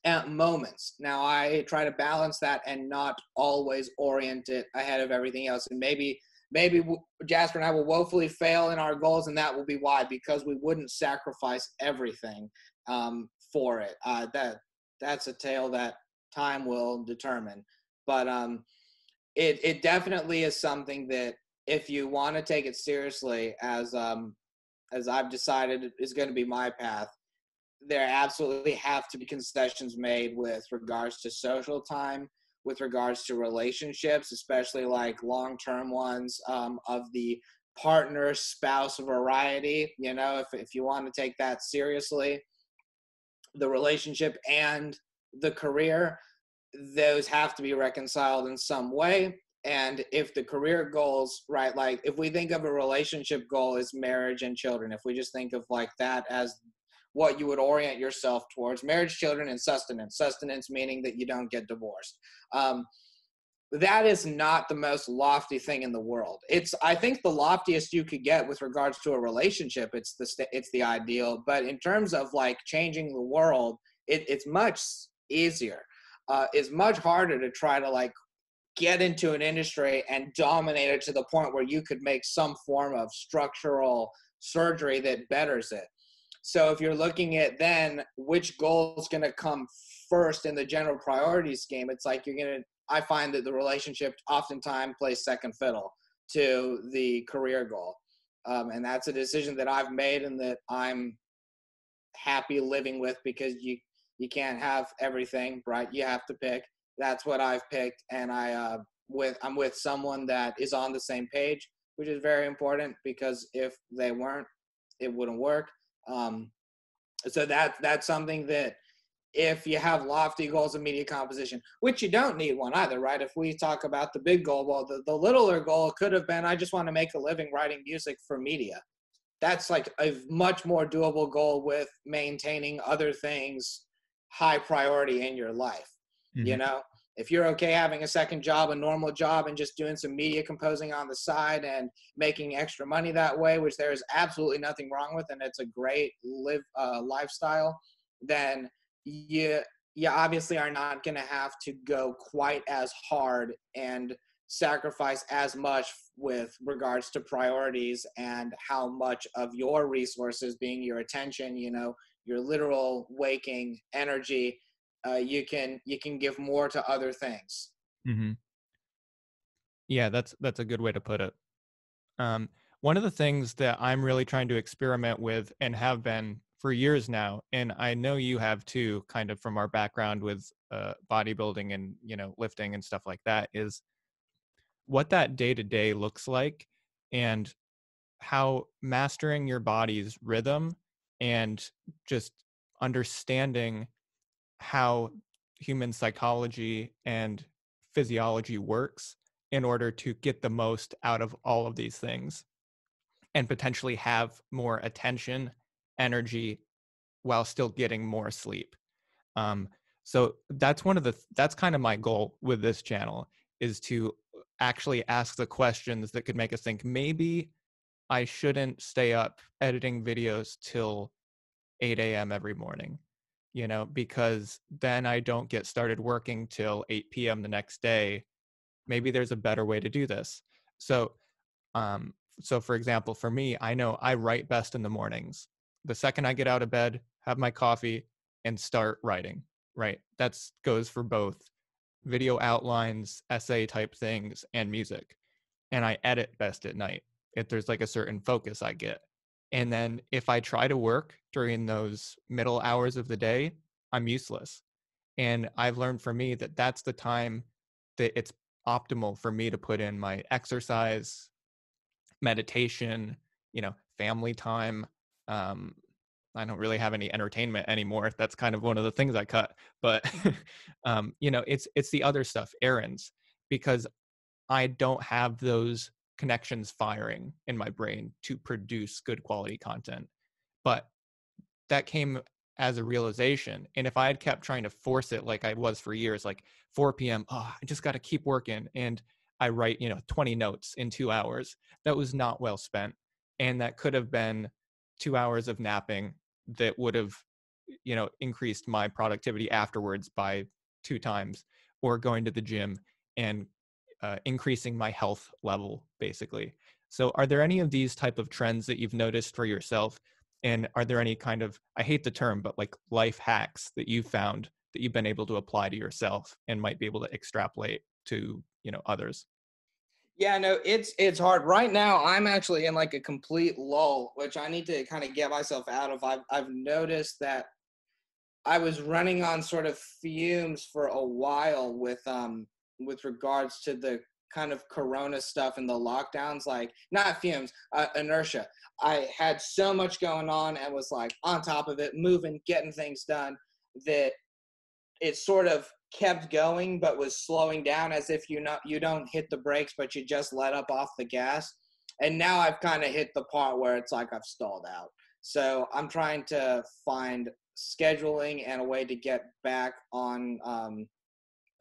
at moments. Now, I try to balance that and not always orient it ahead of everything else. And maybe maybe Jasper and I will woefully fail in our goals, and that will be why, because we wouldn't sacrifice everything um, for it. Uh, that that's a tale that time will determine. But um, it it definitely is something that if you want to take it seriously, as um, as I've decided is going to be my path, there absolutely have to be concessions made with regards to social time, with regards to relationships, especially like long-term ones, um, of the partner spouse variety. You know, if, if you want to take that seriously, the relationship and the career, those have to be reconciled in some way. And if the career goals, right, like if we think of a relationship goal as marriage and children, if we just think of like that as what you would orient yourself towards, marriage, children, and sustenance. Sustenance meaning that you don't get divorced. Um, that is not the most lofty thing in the world. It's, I think, the loftiest you could get with regards to a relationship. It's the, it's the ideal. But in terms of like changing the world, it, it's much easier. Uh, it's much harder to try to like get into an industry and dominate it to the point where you could make some form of structural surgery that betters it. So if you're looking at then which goal is going to come first in the general priority scheme, it's like you're going to, I find that the relationship oftentimes plays second fiddle to the career goal. Um, and that's a decision that I've made and that I'm happy living with, because you, you can't have everything, right? You have to pick. That's what I've picked. And I, uh, with, I'm with someone that is on the same page, which is very important, because if they weren't, it wouldn't work. Um, so that, that's something that if you have lofty goals of media composition, which you don't need one either, right? If we talk about the big goal, well, the, the littler goal could have been, I just want to make a living writing music for media. That's like a much more doable goal with maintaining other things high priority in your life. Mm-hmm. You know, if you're okay having a second job, a normal job, and just doing some media composing on the side and making extra money that way, which there is absolutely nothing wrong with, and it's a great live uh, lifestyle, then you, you obviously are not going to have to go quite as hard and sacrifice as much with regards to priorities and how much of your resources, being your attention, you know, your literal waking energy, Uh, you can you can give more to other things. Mm-hmm. Yeah, that's that's a good way to put it. Um, one of the things that I'm really trying to experiment with and have been for years now, and I know you have too, kind of from our background with uh, bodybuilding and, you know, lifting and stuff like that, is what that day to day looks like and how mastering your body's rhythm and just understanding how human psychology and physiology works in order to get the most out of all of these things and potentially have more attention, energy, while still getting more sleep. Um, so that's one of the, that's kind of my goal with this channel, is to actually ask the questions that could make us think maybe I shouldn't stay up editing videos till eight a.m. every morning. You know, because then I don't get started working till eight p.m. the next day. Maybe there's a better way to do this. So, um, so for example, for me, I know I write best in the mornings. The second I get out of bed, have my coffee, and start writing, right? That goes for both video outlines, essay type things, and music. And I edit best at night if there's like a certain focus I get. And then if I try to work during those middle hours of the day, I'm useless. And I've learned for me that that's the time that it's optimal for me to put in my exercise, meditation, you know, family time. Um, I don't really have any entertainment anymore. That's kind of one of the things I cut. But, um, you know, it's it's the other stuff, errands, because I don't have those connections firing in my brain to produce good quality content. But that came as a realization. And if I had kept trying to force it like I was for years, like four p.m., oh, I just got to keep working. And I write, you know, twenty notes in two hours. That was not well spent. And that could have been two hours of napping that would have, you know, increased my productivity afterwards by two times, or going to the gym and uh, increasing my health level, basically. So are there any of these type of trends that you've noticed for yourself? And are there any kind of, I hate the term, but like life hacks that you've found that you've been able to apply to yourself and might be able to extrapolate to, you know, others? Yeah, no, it's it's hard. Right now, I'm actually in like a complete lull, which I need to kind of get myself out of. I've, I've noticed that I was running on sort of fumes for a while with um with regards to the kind of corona stuff and the lockdowns, like not fumes, uh, inertia. I had so much going on and was like on top of it, moving, getting things done, that it sort of kept going but was slowing down, as if you not you don't hit the brakes but you just let up off the gas. And now I've kind of hit the part where it's like I've stalled out. So I'm trying to find scheduling and a way to get back on um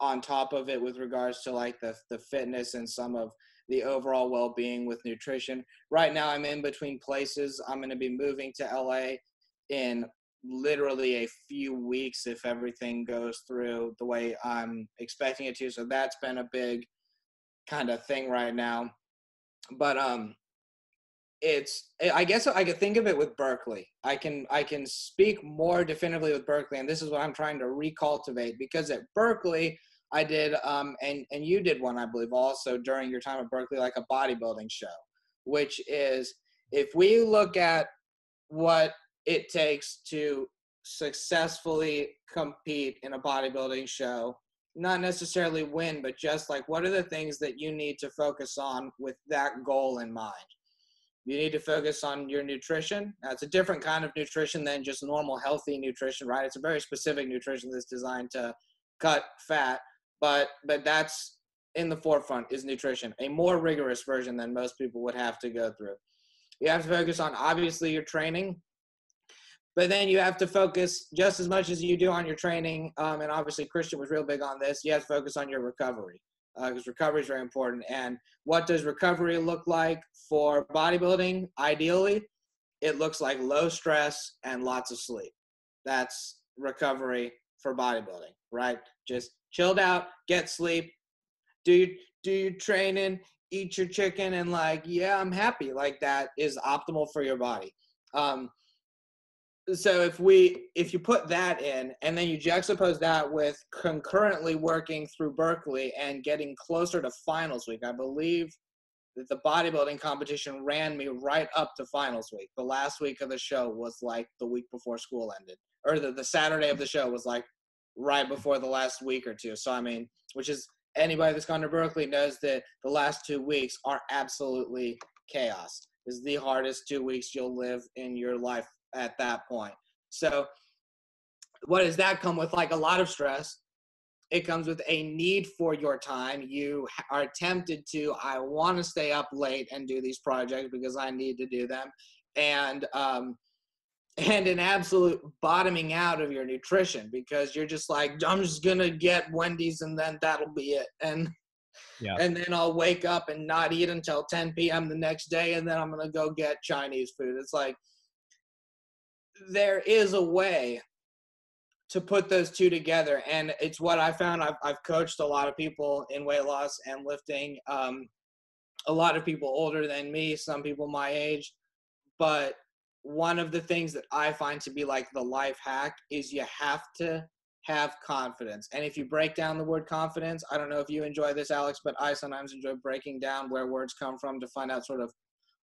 on top of it with regards to like the the fitness and some of the overall well-being with nutrition. Right now I'm in between places. I'm going to be moving to L A in literally a few weeks if everything goes through the way I'm expecting it to. So that's been a big kind of thing right now. But um it's I guess I could think of it with Berklee. I can I can speak more definitively with Berklee, and this is what I'm trying to recultivate, because at Berklee I did um and and you did one, I believe, also during your time at Berklee, like a bodybuilding show, which is, if we look at what it takes to successfully compete in a bodybuilding show, not necessarily win, but just like, what are the things that you need to focus on with that goal in mind? You need to focus on your nutrition. Now, it's a different kind of nutrition than just normal healthy nutrition, right? It's a very specific nutrition that's designed to cut fat, but but that's in the forefront, is nutrition, a more rigorous version than most people would have to go through. You have to focus on, obviously, your training. But then you have to focus just as much as you do on your training. Um, and obviously Christian was real big on this. You have to focus on your recovery, because uh, recovery is very important. And what does recovery look like for bodybuilding? Ideally, it looks like low stress and lots of sleep. That's recovery for bodybuilding, right? Just chilled out, get sleep, do your, do your training, eat your chicken, and like, yeah, I'm happy. Like, that is optimal for your body. Um, So if we, if you put that in, and then you juxtapose that with concurrently working through Berklee and getting closer to finals week, I believe that the bodybuilding competition ran me right up to finals week. The last week of the show was like the week before school ended, or the, the Saturday of the show was like right before the last week or two. So, I mean, which is, anybody that's gone to Berklee knows that the last two weeks are absolutely chaos. It's the hardest two weeks you'll live in your life at that point. So what does that come with? Like, a lot of stress. It comes with a need for your time. You are tempted to, I want to stay up late and do these projects because I need to do them. And um and an absolute bottoming out of your nutrition, because you're just like, I'm just gonna get Wendy's and then that'll be it. And yeah. And then I'll wake up and not eat until ten p.m. the next day, and then I'm gonna go get Chinese food. It's like, there is a way to put those two together. And it's what I found. I've, I've coached a lot of people in weight loss and lifting, um, a lot of people older than me, some people my age. But one of the things that I find to be like the life hack is, you have to have confidence. And if you break down the word confidence, I don't know if you enjoy this, Alex, but I sometimes enjoy breaking down where words come from to find out sort of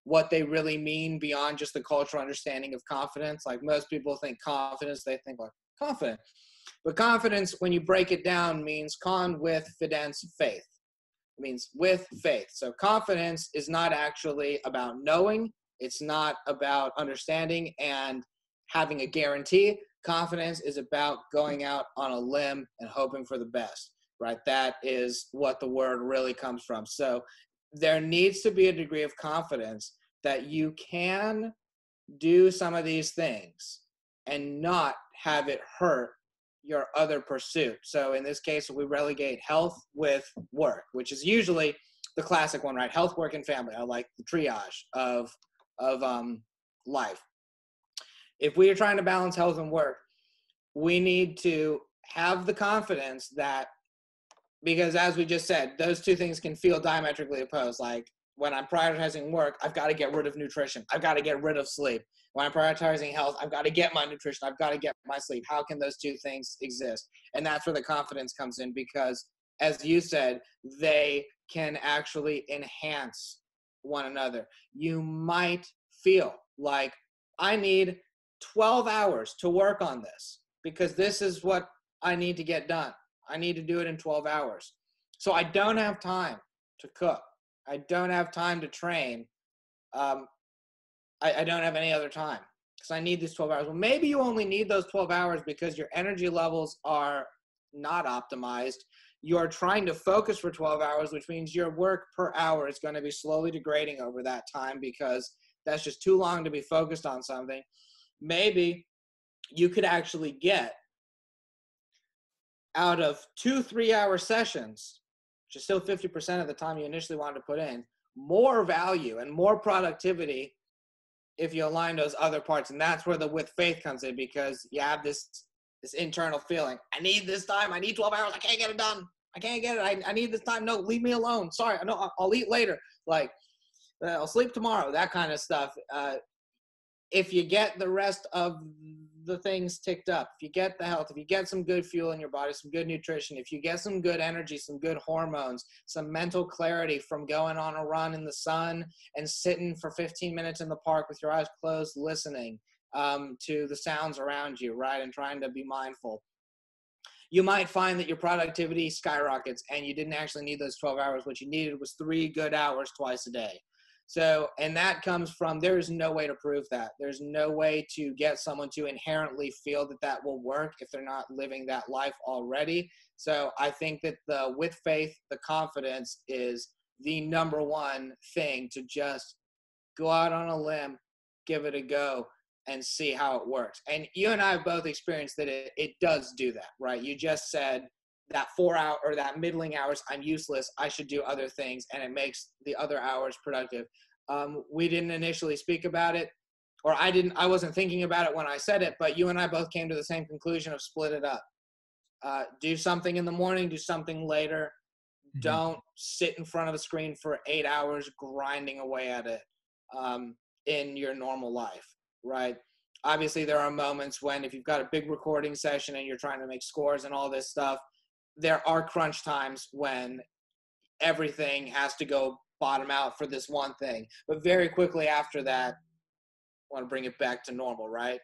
what they really mean beyond just the cultural understanding of confidence. Like, most people think confidence, they think like confident. But confidence, when you break it down, means con with fidence, faith. It means with faith. So confidence is not actually about knowing. It's not about understanding and having a guarantee. Confidence is about going out on a limb and hoping for the best, right? That is what the word really comes from. So there needs to be a degree of confidence that you can do some of these things and not have it hurt your other pursuit. So in this case, we relegate health with work, which is usually the classic one, right? Health, work, and family. I like the triage of, of um, life. If we are trying to balance health and work, we need to have the confidence that, because as we just said, those two things can feel diametrically opposed. Like when I'm prioritizing work, I've got to get rid of nutrition. I've got to get rid of sleep. When I'm prioritizing health, I've got to get my nutrition. I've got to get my sleep. How can those two things exist? And that's where the confidence comes in, because as you said, they can actually enhance one another. You might feel like I need twelve hours to work on this because this is what I need to get done. I need to do it in twelve hours. So I don't have time to cook. I don't have time to train. Um, I, I don't have any other time because I need these twelve hours. Well, maybe you only need those twelve hours because your energy levels are not optimized. You're trying to focus for twelve hours, which means your work per hour is going to be slowly degrading over that time because that's just too long to be focused on something. Maybe you could actually get out of two three-hour sessions, which is still fifty percent of the time you initially wanted to put in, more value and more productivity if you align those other parts. And that's where the with faith comes in, because you have this this internal feeling. I need this time. I need twelve hours. I can't get it done. I can't get it. I, I need this time. No, leave me alone. Sorry. No, I'll, I'll eat later. Like, I'll sleep tomorrow, that kind of stuff. Uh, if you get the rest of the things ticked up, if you get the health, if you get some good fuel in your body, some good nutrition, if you get some good energy, some good hormones, some mental clarity from going on a run in the sun and sitting for fifteen minutes in the park with your eyes closed, listening um, to the sounds around you, right, and trying to be mindful, you might find that your productivity skyrockets and you didn't actually need those twelve hours. What you needed was three good hours twice a day. So, and that comes from, there is no way to prove that. There's no way to get someone to inherently feel that that will work if they're not living that life already. So I think that the with faith, the confidence is the number one thing to just go out on a limb, give it a go, and see how it works. And you and I have both experienced that it, it does do that, right? You just said that four hour or that middling hours, I'm useless, I should do other things, and it makes the other hours productive. Um, we didn't initially speak about it, or I didn't, I wasn't thinking about it when I said it, but you and I both came to the same conclusion of split it up. Uh, do something in the morning, do something later. Mm-hmm. Don't sit in front of a screen for eight hours grinding away at it um, in your normal life, right? Obviously, there are moments when if you've got a big recording session and you're trying to make scores and all this stuff, there are crunch times when everything has to go bottom out for this one thing. But very quickly after that, I want to bring it back to normal, right?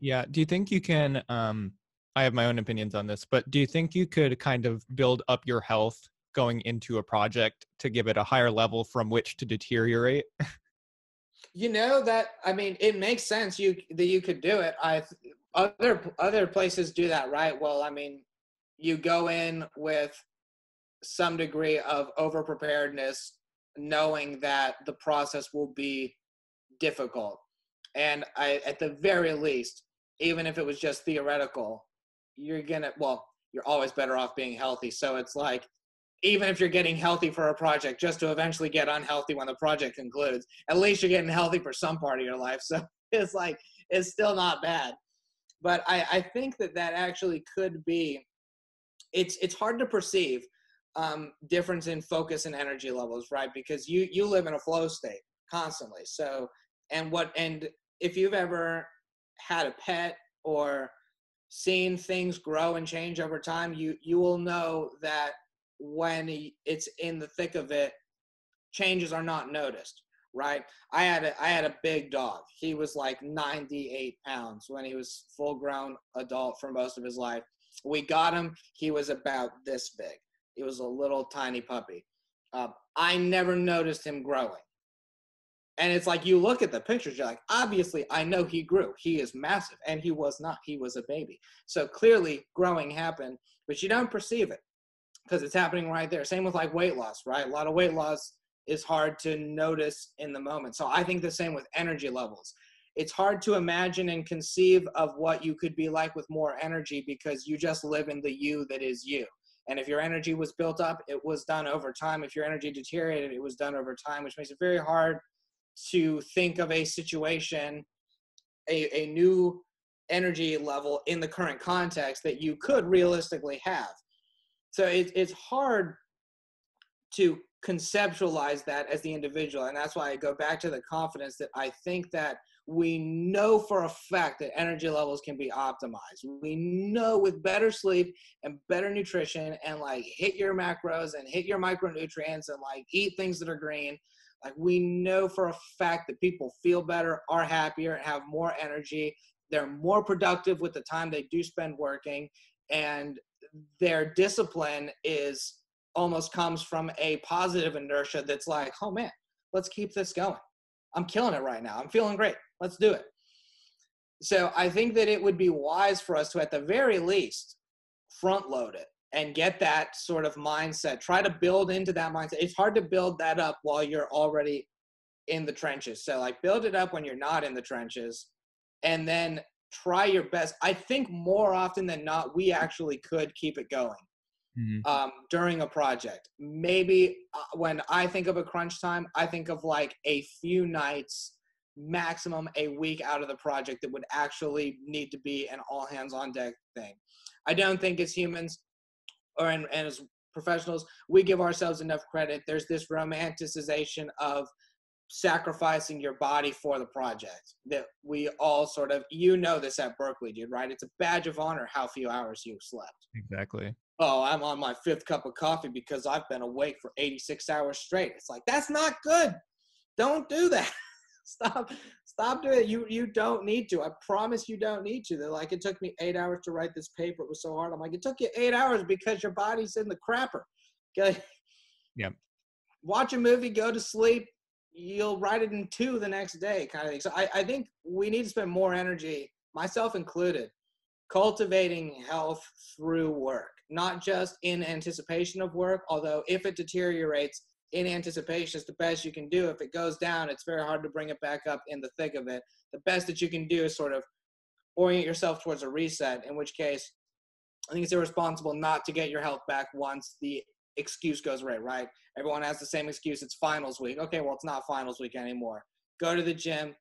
Yeah. Do you think you can, um, I have my own opinions on this, but do you think you could kind of build up your health going into a project to give it a higher level from which to deteriorate? You know, that, I mean, it makes sense you that you could do it. I other other places do that, right? Well, I mean, you go in with some degree of over preparedness, knowing that the process will be difficult. And I, at the very least, even if it was just theoretical, you're going to, well, you're always better off being healthy. So it's like, even if you're getting healthy for a project, just to eventually get unhealthy when the project concludes, at least you're getting healthy for some part of your life. So it's like, it's still not bad. But I, I think that that actually could be, It's it's hard to perceive um, difference in focus and energy levels, right? Because you you live in a flow state constantly. So and what and if you've ever had a pet or seen things grow and change over time, you you will know that when it's in the thick of it, changes are not noticed, right? I had a, I had a big dog. He was like ninety-eight pounds when he was full grown adult for most of his life. We got him. He was about this big. He was a little tiny puppy. Uh, I never noticed him growing. And it's like, you look at the pictures, you're like, obviously, I know he grew. He is massive. And he was not. He was a baby. So clearly growing happened, but you don't perceive it because it's happening right there. Same with like weight loss, right? A lot of weight loss is hard to notice in the moment. So I think the same with energy levels. It's hard to imagine and conceive of what you could be like with more energy, because you just live in the you that is you. And if your energy was built up, it was done over time. If your energy deteriorated, it was done over time, which makes it very hard to think of a situation, a, a new energy level in the current context that you could realistically have. So it, it's hard to conceptualize that as the individual. And that's why I go back to the confidence that I think that we know for a fact that energy levels can be optimized. We know with better sleep and better nutrition and like hit your macros and hit your micronutrients and like eat things that are green. Like we know for a fact that people feel better, are happier, and have more energy. They're more productive with the time they do spend working, and their discipline is almost comes from a positive inertia that's like, oh man, let's keep this going. I'm killing it right now. I'm feeling great. Let's do it. So I think that it would be wise for us to, at the very least, front load it and get that sort of mindset. Try to build into that mindset. It's hard to build that up while you're already in the trenches. So like build it up when you're not in the trenches and then try your best. I think more often than not, we actually could keep it going. Mm-hmm. Um, during a project. Maybe uh, when I think of a crunch time, I think of like a few nights, maximum a week out of the project that would actually need to be an all hands on deck thing. I don't think as humans or in, and as professionals, we give ourselves enough credit. There's this romanticization of sacrificing your body for the project that we all sort of, you know this at Berklee, dude, right? It's a badge of honor how few hours you slept. Exactly. Oh, I'm on my fifth cup of coffee because I've been awake for eighty-six hours straight. It's like, that's not good. Don't do that. Stop. Stop doing it. You, you don't need to. I promise you don't need to. They're like, it took me eight hours to write this paper. It was so hard. I'm like, it took you eight hours because your body's in the crapper. Okay. Yeah. Watch a movie, go to sleep. You'll write it in two the next day kind of thing. So I, I think we need to spend more energy, myself included, cultivating health through work, not just in anticipation of work, although if it deteriorates in anticipation, it's the best you can do. If it goes down, it's very hard to bring it back up in the thick of it. The best that you can do is sort of orient yourself towards a reset, in which case I think it's irresponsible not to get your health back once the excuse goes away, right? Everyone has the same excuse. It's finals week. Okay, well, it's not finals week anymore. Go to the gym,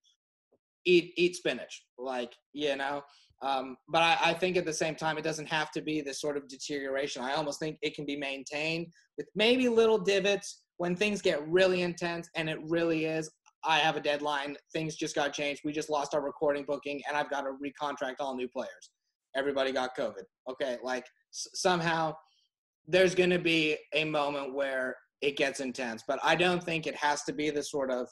eat eat spinach, like, you know. Um, but I, I think at the same time, it doesn't have to be this sort of deterioration. I almost think it can be maintained with maybe little divots when things get really intense, and it really is. I have a deadline. Things just got changed. We just lost our recording booking, and I've got to recontract all new players. Everybody got COVID. Okay, like s- somehow there's going to be a moment where it gets intense. But I don't think it has to be this sort of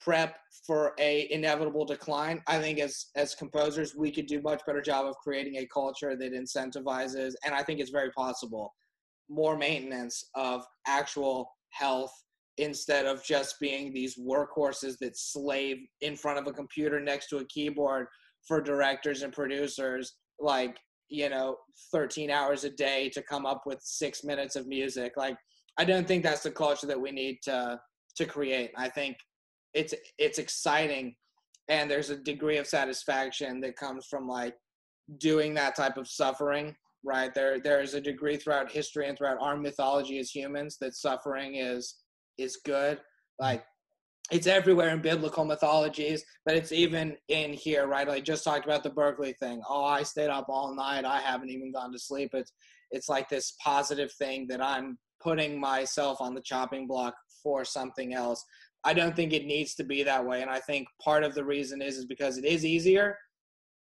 prep for a inevitable decline. I think as as composers, we could do a much better job of creating a culture that incentivizes, and I think it's very possible, more maintenance of actual health instead of just being these workhorses that slave in front of a computer next to a keyboard for directors and producers, like, you know, thirteen hours a day to come up with six minutes of music. Like, I don't think that's the culture that we need to to create. I think it's it's exciting, and there's a degree of satisfaction that comes from like doing that type of suffering, right? There there is a degree throughout history and throughout our mythology as humans that suffering is is good. Like, it's everywhere in biblical mythologies, but it's even in here, right? Like, just talked about the Berklee thing. Oh, I stayed up all night. I haven't even gone to sleep. It's it's like this positive thing that I'm putting myself on the chopping block for something else. I don't think it needs to be that way. And I think part of the reason is, is because it is easier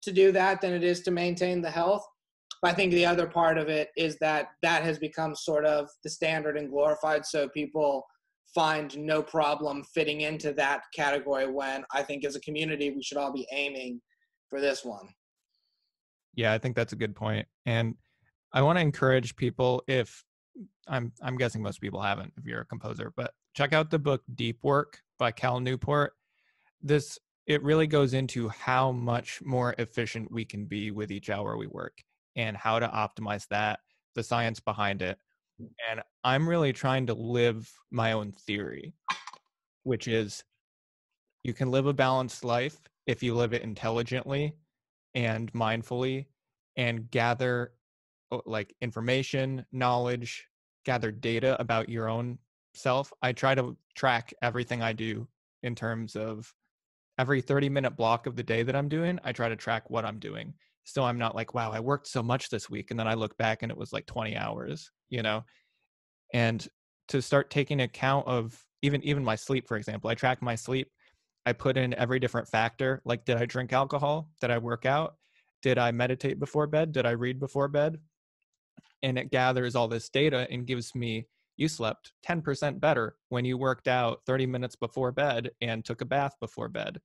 to do that than it is to maintain the health. But I think the other part of it is that that has become sort of the standard and glorified. So people find no problem fitting into that category when I think as a community, we should all be aiming for this one. Yeah, I think that's a good point. And I want to encourage people, if I'm, I'm guessing most people haven't, if you're a composer, but check out the book Deep Work by Cal Newport. This, it really goes into how much more efficient we can be with each hour we work and how to optimize that, the science behind it. And I'm really trying to live my own theory, which is you can live a balanced life if you live it intelligently and mindfully and gather like information, knowledge, gather data about your own self. I try to track everything I do in terms of every thirty minute block of the day that I'm doing. I try to track what I'm doing. So I'm not like, wow, I worked so much this week. And then I look back and it was like twenty hours, you know, and to start taking account of even, even my sleep, for example. I track my sleep. I put in every different factor. Like, did I drink alcohol? Did I work out? Did I meditate before bed? Did I read before bed? And it gathers all this data and gives me, you slept ten percent better when you worked out thirty minutes before bed and took a bath before bed.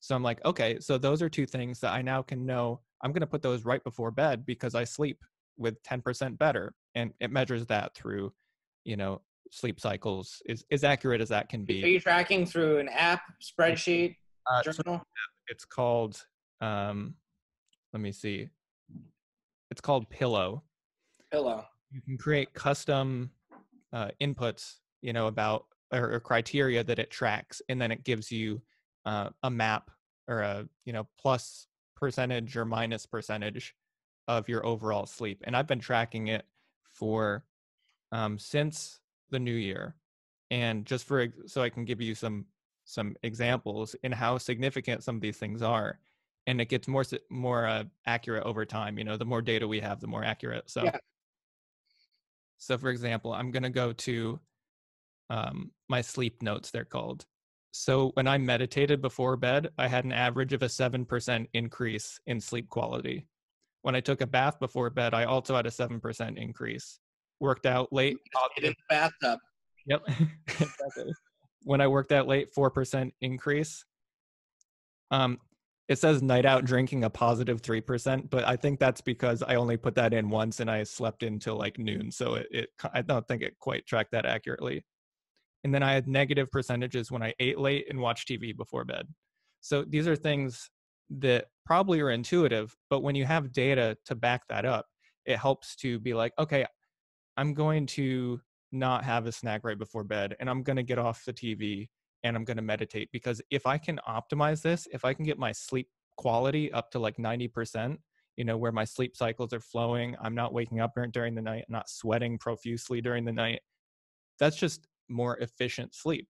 So I'm like, okay, so those are two things that I now can know. I'm going to put those right before bed because I sleep with ten percent better. And it measures that through, you know, sleep cycles is as accurate as that can be. Are you tracking through an app, spreadsheet, uh, journal? It's called, um, let me see. It's called Pillow. Pillow. You can create custom uh, inputs, you know, about or, or criteria that it tracks. And then it gives you uh, a map or a, you know, plus percentage or minus percentage of your overall sleep. And I've been tracking it for um, since the new year. And just for, so I can give you some, some examples in how significant some of these things are. And it gets more, more uh, accurate over time. You know, the more data we have, the more accurate. So, yeah. So for example, I'm going to go to um, my sleep notes, they're called. So when I meditated before bed, I had an average of a seven percent increase in sleep quality. When I took a bath before bed, I also had a seven percent increase. Worked out late. Get in the bathtub. Yep. When I worked out late, four percent increase. Um, it says night out drinking a positive three percent, but I think that's because I only put that in once and I slept until like noon. So it, it I don't think it quite tracked that accurately. And then I had negative percentages when I ate late and watched T V before bed. So these are things that probably are intuitive, but when you have data to back that up, it helps to be like, okay, I'm going to not have a snack right before bed and I'm going to get off the T V and I'm going to meditate. Because if I can optimize this, if I can get my sleep quality up to like ninety percent, you know, where my sleep cycles are flowing, I'm not waking up during the night, not sweating profusely during the night. That's just more efficient sleep.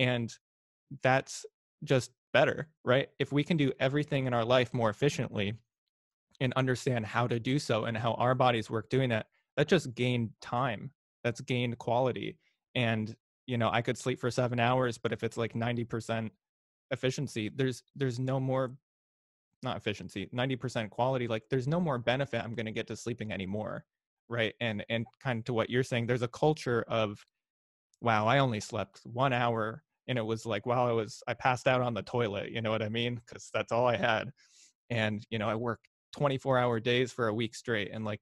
And that's just better, right? If we can do everything in our life more efficiently and understand how to do so and how our bodies work doing that, that just gained time. That's gained quality. And, you know, I could sleep for seven hours, but if it's like ninety percent efficiency, there's, there's no more, not efficiency, ninety percent quality. Like there's no more benefit I'm going to get to sleeping anymore. Right. And, and kind of to what you're saying, there's a culture of, wow, I only slept one hour and it was like, wow, I was, I passed out on the toilet. You know what I mean? Cause that's all I had. And, you know, I worked twenty-four hour days for a week straight. And like,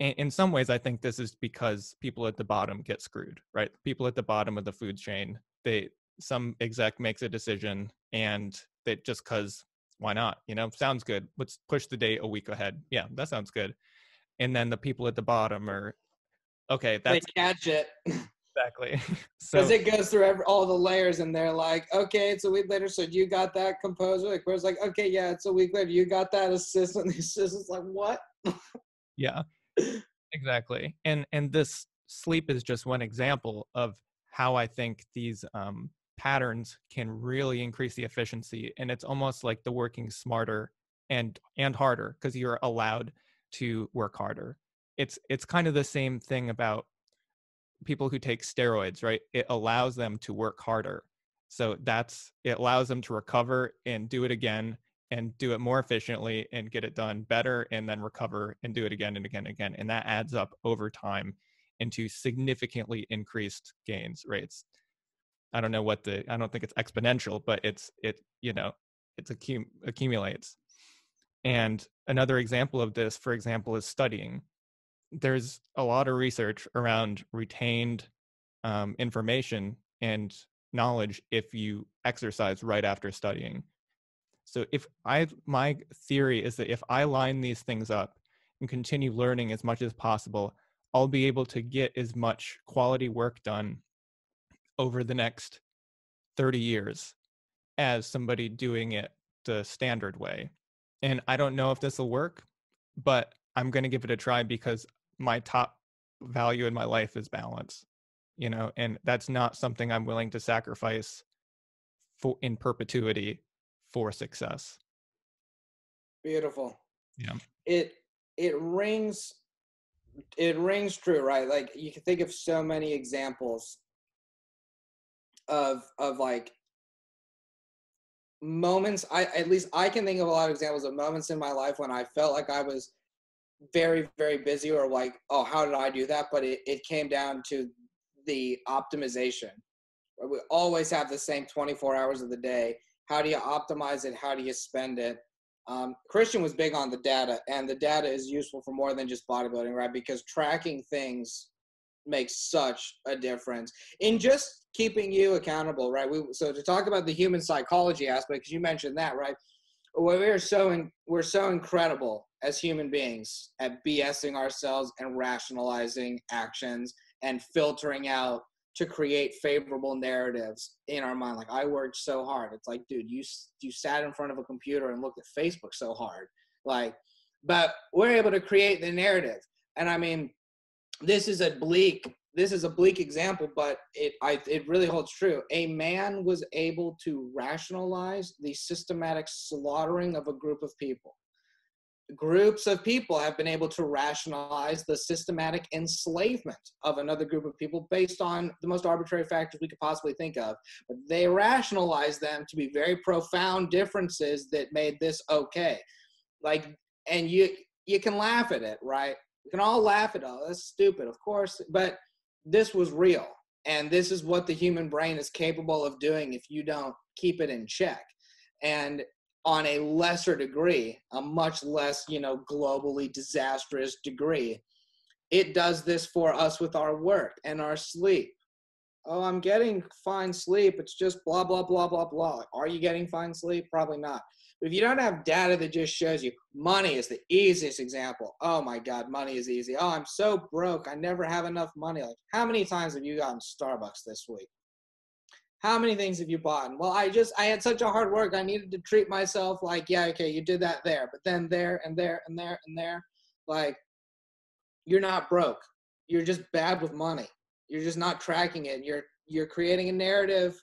in some ways, I think this is because people at the bottom get screwed, right? People at the bottom of the food chain, they, some exec makes a decision and they just cause why not, you know, sounds good. Let's push the date a week ahead. Yeah, that sounds good. And then the people at the bottom are, okay, that's they catch it. Exactly. Because so, it goes through every, all the layers and they're like, okay, it's a week later. So you got that composer. Like, where's like, okay, yeah, it's a week later. You got that assistant. The assistant's like, what? Yeah. Exactly. And and this sleep is just one example of how I think these um, patterns can really increase the efficiency. And it's almost like the working smarter and and harder because you're allowed to work harder. It's it's kind of the same thing about people who take steroids, right? It allows them to work harder. So that's it allows them to recover and do it again. And do it more efficiently and get it done better and then recover and do it again and again and again. And that adds up over time into significantly increased gains rates. I don't know what the, I don't think it's exponential, but it's, it, you know, it's accum- accumulates. And another example of this, for example, is studying. There's a lot of research around retained um, information and knowledge if you exercise right after studying. So if I, my theory is that if I line these things up and continue learning as much as possible, I'll be able to get as much quality work done over the next thirty years as somebody doing it the standard way. And I don't know if this will work, but I'm going to give it a try because my top value in my life is balance, you know, and that's not something I'm willing to sacrifice for in perpetuity for success. Beautiful. Yeah. It, it rings, it rings true, right? Like you can think of so many examples of, of like moments. I, at least I can think of a lot of examples of moments in my life when I felt like I was very, very busy or like, oh, how did I do that? But it, it came down to the optimization. We always have the same twenty-four hours of the day. How do you optimize it? How do you spend it? Um, Christian was big on the data, and the data is useful for more than just bodybuilding, right? Because tracking things makes such a difference in just keeping you accountable, right? We, so to talk about the human psychology aspect, because you mentioned that, right? We're so in, we're so incredible as human beings at BSing ourselves and rationalizing actions and filtering out to create favorable narratives in our mind. Like, I worked so hard. It's like, dude, you you sat in front of a computer and looked at Facebook so hard. Like, but we're able to create the narrative. And I mean, this is a bleak, this is a bleak example, but it I, it really holds true. A man was able to rationalize the systematic slaughtering of a group of people. Groups of people have been able to rationalize the systematic enslavement of another group of people based on the most arbitrary factors we could possibly think of. But they rationalized them to be very profound differences that made this okay. Like, and you you can laugh at it, right? We can all laugh at it. Oh, that's stupid, of course. But this was real. And this is what the human brain is capable of doing if you don't keep it in check. And on a lesser degree, a much less, you know, globally disastrous degree, it does this for us with our work and our sleep. Oh, I'm getting fine sleep. It's just blah, blah, blah, blah, blah. Are you getting fine sleep? Probably not. If you don't have data that just shows you, money is the easiest example. Oh my God, money is easy. Oh, I'm so broke. I never have enough money. Like, how many times have you gotten Starbucks this week? How many things have you bought? And, well, I just, I had such a hard work. I needed to treat myself. Like, yeah, okay, you did that there, but then there and there and there and there. Like, you're not broke. You're just bad with money. You're just not tracking it. You're, you're creating a narrative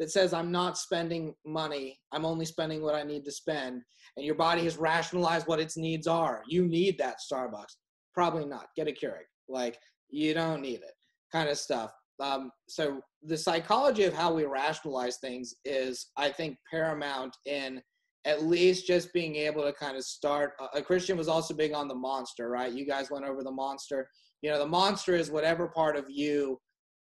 that says I'm not spending money. I'm only spending what I need to spend. And your body has rationalized what its needs are. You need that Starbucks. Probably not. Get a Keurig. Like, you don't need it, kind of stuff. Um, so the psychology of how we rationalize things is, I think, paramount in at least just being able to kind of start. Uh, Christian was also big on the monster, right? You guys went over the monster. You know, the monster is whatever part of you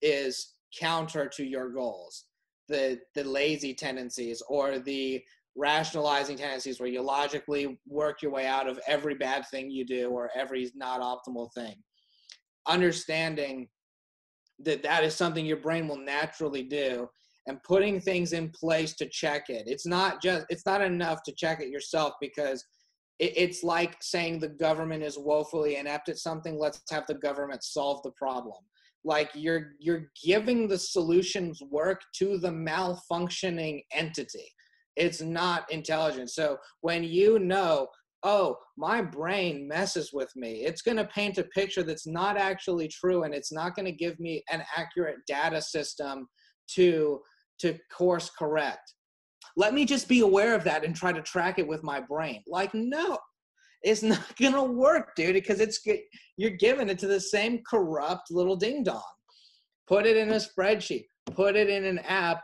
is counter to your goals, the the lazy tendencies or the rationalizing tendencies where you logically work your way out of every bad thing you do or every not optimal thing. Understanding that that is something your brain will naturally do and putting things in place to check it. It's not just, it's not enough to check it yourself because it, it's like saying the government is woefully inept at something. Let's have the government solve the problem. Like you're, you're giving the solutions work to the malfunctioning entity. It's not intelligent. So when you know, oh, my brain messes with me, it's going to paint a picture that's not actually true, and it's not going to give me an accurate data system to, to course correct. Let me just be aware of that and try to track it with my brain. Like, no, it's not going to work, dude, because it's, you're giving it to the same corrupt little ding-dong. Put it in a spreadsheet. Put it in an app.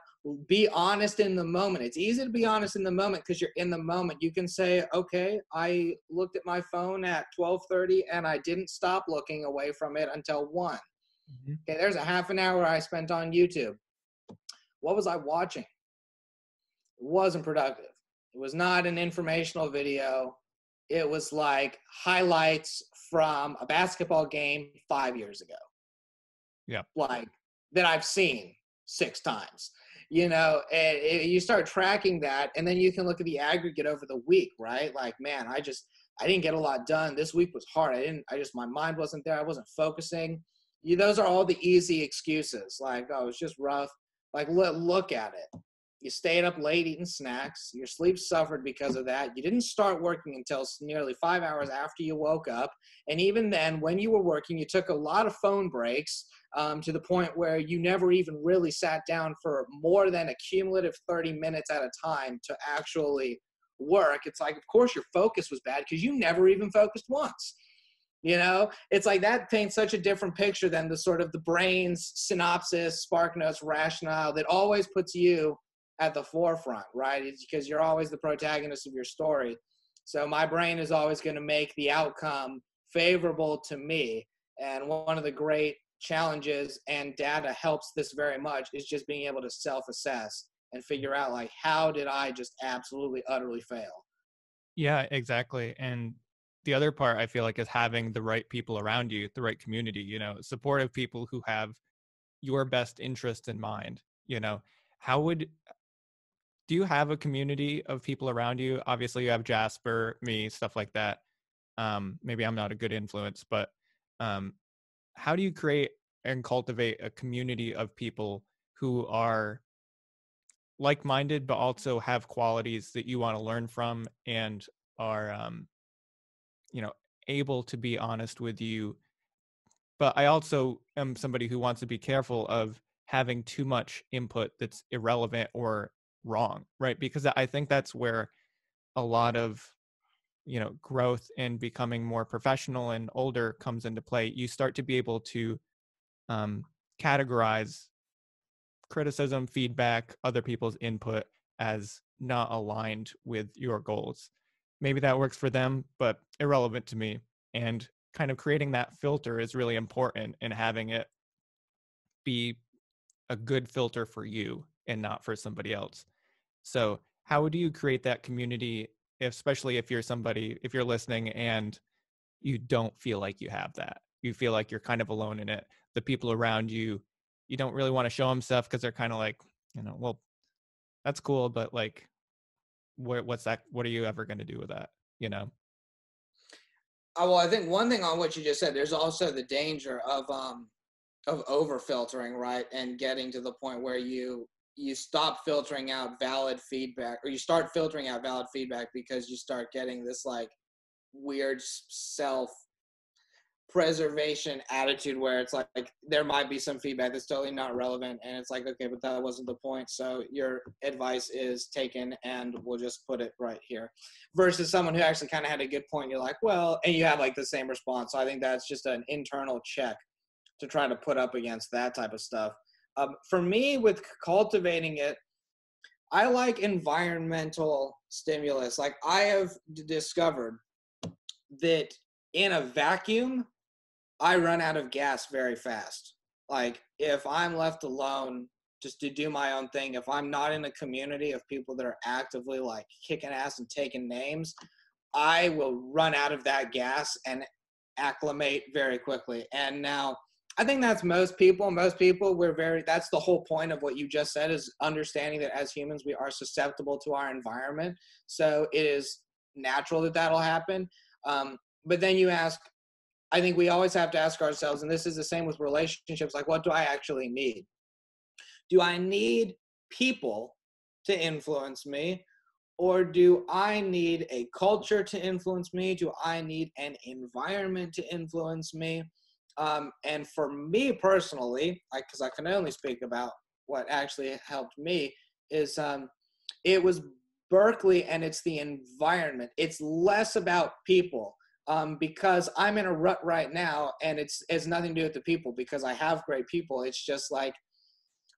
Be honest in the moment. It's easy to be honest in the moment because you're in the moment. You can say, okay, I looked at my phone at twelve thirty and I didn't stop looking away from it until one. Mm-hmm. Okay, there's a half an hour I spent on YouTube. What was I watching? It wasn't productive. It was not an informational video. It was like highlights from a basketball game five years ago. Yeah. Like that I've seen six times. You know, and it, you start tracking that, and then you can look at the aggregate over the week, right? Like, man, I just I didn't get a lot done. This week was hard. I didn't, I just, my mind wasn't there. I wasn't focusing. You, those are all the easy excuses. Like, oh, it's just rough. Like, look, look at it. You stayed up late eating snacks. Your sleep suffered because of that. You didn't start working until nearly five hours after you woke up. And even then, when you were working, you took a lot of phone breaks um, to the point where you never even really sat down for more than a cumulative thirty minutes at a time to actually work. It's like, of course, your focus was bad because you never even focused once. You know, it's like that paints such a different picture than the sort of the brain's synopsis, spark notes, rationale that always puts you at the forefront, right? It's because you're always the protagonist of your story. So my brain is always going to make the outcome favorable to me. And one of the great challenges, and data helps this very much, is just being able to self-assess and figure out, like, how did I just absolutely, utterly fail? Yeah, exactly. And the other part I feel like is having the right people around you, the right community, you know, supportive people who have your best interest in mind. You know, how would, do you have a community of people around you? Obviously, you have Jasper, me, stuff like that. Um, maybe I'm not a good influence, but um, how do you create and cultivate a community of people who are like-minded, but also have qualities that you want to learn from and are, um, you know, able to be honest with you? But I also am somebody who wants to be careful of having too much input that's irrelevant or wrong, right? Because I think that's where a lot of, you know, growth and becoming more professional and older comes into play. You start to be able to um, categorize criticism, feedback, other people's input as not aligned with your goals. Maybe that works for them, but irrelevant to me. And kind of creating that filter is really important, and having it be a good filter for you and not for somebody else. So how do you create that community, especially if you're somebody, if you're listening and you don't feel like you have that? You feel like you're kind of alone in it. The people around you, you don't really want to show them stuff because they're kind of like, you know, well, that's cool, but like, what, what's that? What are you ever going to do with that? You know? Oh, well, I think one thing on what you just said, there's also the danger of, um, of over filtering, right? And getting to the point where you, you stop filtering out valid feedback, or you start filtering out valid feedback because you start getting this like weird self preservation attitude where it's like, like there might be some feedback that's totally not relevant, and it's like, okay, but that wasn't the point, so your advice is taken and we'll just put it right here, versus someone who actually kind of had a good point. You're like, well, and you have like the same response. So I think that's just an internal check to try to put up against that type of stuff. Um, for me, with cultivating it, I like environmental stimulus. Like, I have discovered that in a vacuum, I run out of gas very fast. Like, if I'm left alone just to do my own thing, if I'm not in a community of people that are actively like kicking ass and taking names, I will run out of that gas and acclimate very quickly. And now I think that's most people, most people we're very, that's the whole point of what you just said, is understanding that as humans, we are susceptible to our environment. So it is natural that that'll happen. Um, but then you ask, I think we always have to ask ourselves, and this is the same with relationships, like, what do I actually need? Do I need people to influence me, or do I need a culture to influence me? Do I need an environment to influence me? Um, and for me personally, because I, I can only speak about what actually helped me, is um, it was Berklee, and it's the environment. It's less about people. Um, because I'm in a rut right now, and it's, it's nothing to do with the people, because I have great people. It's just like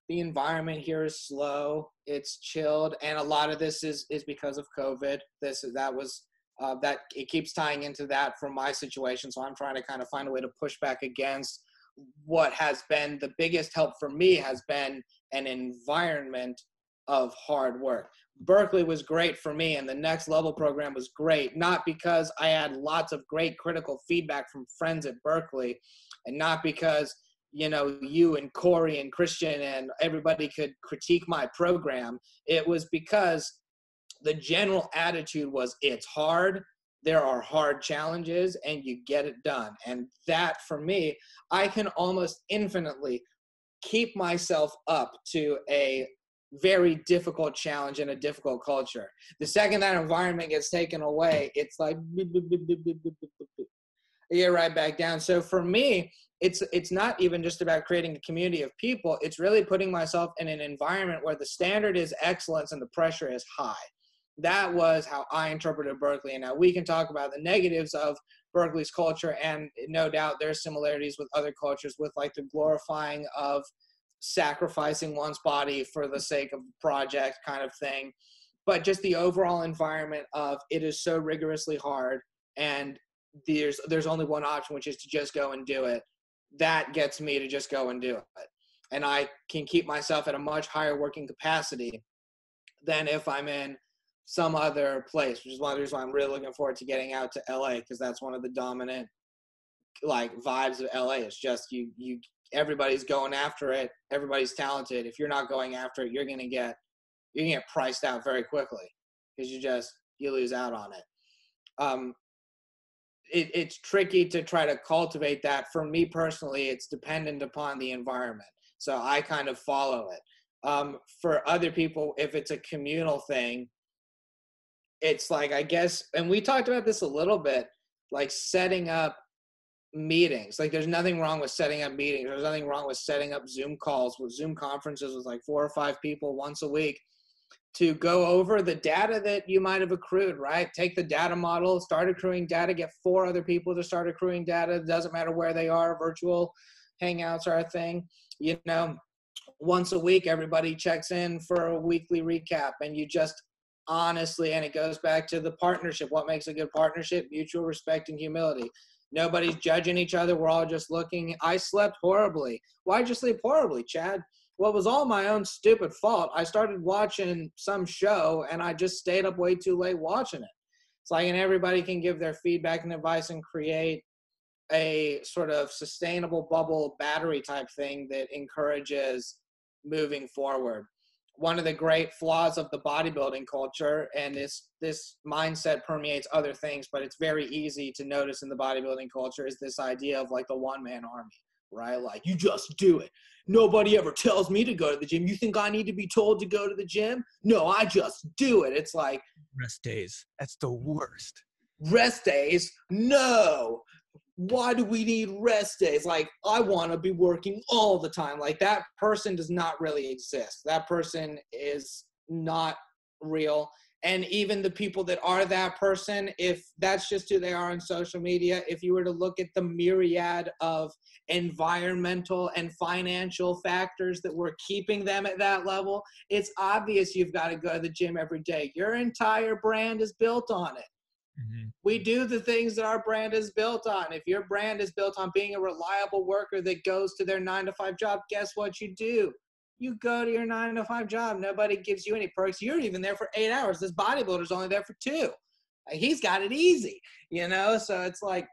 the environment here is slow, it's chilled, and a lot of this is, is because of COVID. This is, that was, uh, that it keeps tying into that from my situation. So I'm trying to kind of find a way to push back against what has been the biggest help for me, has been an environment of hard work. Berklee was great for me, and the Next Level program was great, not because I had lots of great critical feedback from friends at Berklee, and not because, you know, you and Corey and Christian and everybody could critique my program. It was because the general attitude was, it's hard. there are hard challenges, and you get it done. And that, for me, I can almost infinitely keep myself up to a very difficult challenge in a difficult culture. The second that environment gets taken away, it's like, boop, boop, boop, boop, boop, boop, boop. You get right back down. So for me, it's it's not even just about creating a community of people. It's really putting myself in an environment where the standard is excellence and the pressure is high. That was how I interpreted Berklee. And now we can talk about the negatives of Berklee's culture, and no doubt there are similarities with other cultures, with like the glorifying of sacrificing one's body for the sake of project kind of thing. But just the overall environment of it is so rigorously hard, and there's there's only one option, which is to just go and do it. That gets me to just go and do it. And I can keep myself at a much higher working capacity than if I'm in some other place, which is one of the reasons why I'm really looking forward to getting out to L A, because that's one of the dominant like vibes of L A. It's just you you everybody's going after it. Everybody's talented. If you're not going after it, you're gonna get you're gonna get priced out very quickly, because you just you lose out on it. Um, It, it's tricky to try to cultivate that. For me personally, it's dependent upon the environment. So I kind of follow it. Um, for other people, if it's a communal thing, it's like, I guess, and we talked about this a little bit, like setting up meetings. Like there's nothing wrong with setting up meetings. There's nothing wrong with setting up Zoom calls with Zoom conferences with like four or five people once a week, to go over the data that you might have accrued, right? Take the data model, start accruing data, get four other people to start accruing data. It doesn't matter where they are. Virtual hangouts are a thing. You know, once a week, everybody checks in for a weekly recap, and you just honestly, and it goes back to the partnership. What makes a good partnership? Mutual respect and humility. Nobody's judging each other. We're all just looking. I slept horribly. Why'd you sleep horribly, Chad? Well, it was all my own stupid fault. I started watching some show and I just stayed up way too late watching it. It's like, and everybody can give their feedback and advice and create a sort of sustainable bubble battery type thing that encourages moving forward. One of the great flaws of the bodybuilding culture, and this, this mindset permeates other things, but it's very easy to notice in the bodybuilding culture, is this idea of like the one-man army. Right? Like, you just do it. Nobody ever tells me to go to the gym. You think I need to be told to go to the gym? No, I just do it. It's like rest days. That's the worst. Rest days? No. Why do we need rest days? Like, I want to be working all the time. Like, that person does not really exist. That person is not real. And even the people that are that person, if that's just who they are on social media, if you were to look at the myriad of environmental and financial factors that were keeping them at that level, it's obvious you've got to go to the gym every day. Your entire brand is built on it. Mm-hmm. We do the things that our brand is built on. If your brand is built on being a reliable worker that goes to their nine to five job, guess what you do? You go to your nine to five job. Nobody gives you any perks. You're even there for eight hours. This bodybuilder's only there for two. He's got it easy, you know? So it's like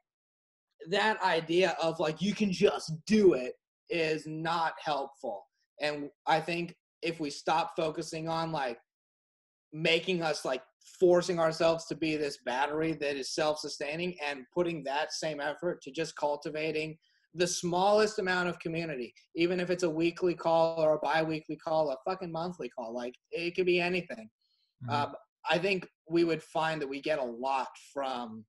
that idea of like, you can just do it is not helpful. And I think if we stop focusing on like making us like forcing ourselves to be this battery that is self-sustaining, and putting that same effort to just cultivating the smallest amount of community, even if it's a weekly call or a bi-weekly call, a fucking monthly call, like it could be anything. Mm-hmm. Um, I think we would find that we get a lot from,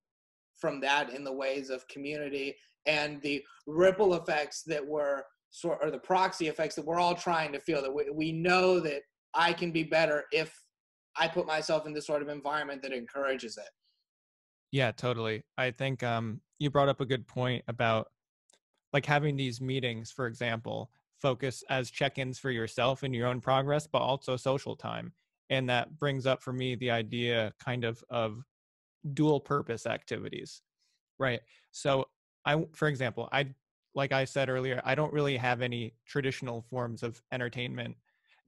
from that in the ways of community and the ripple effects that we're sort or the proxy effects that we're all trying to feel, that we, we know that I can be better if I put myself in this sort of environment that encourages it. Yeah, totally. I think um, you brought up a good point about like having these meetings, for example, focus as check-ins for yourself and your own progress, but also social time. And that brings up for me the idea kind of of dual purpose activities, right? So I, for example, I, like I said earlier, I don't really have any traditional forms of entertainment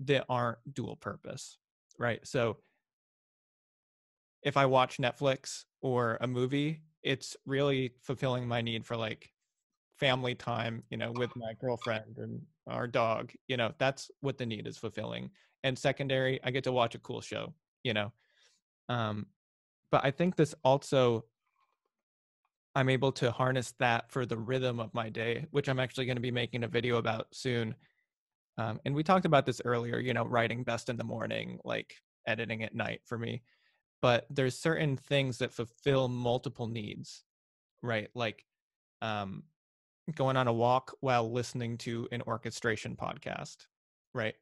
that aren't dual purpose, right? So if I watch Netflix or a movie, it's really fulfilling my need for like family time, you know, with my girlfriend and our dog, you know, that's what the need is fulfilling. And secondary, I get to watch a cool show, you know. Um, but I think this also I'm able to harness that for the rhythm of my day, which I'm actually going to be making a video about soon. Um, and we talked about this earlier, you know, writing best in the morning, like editing at night for me. But there's certain things that fulfill multiple needs, right? Like um, going on a walk while listening to an orchestration podcast, right?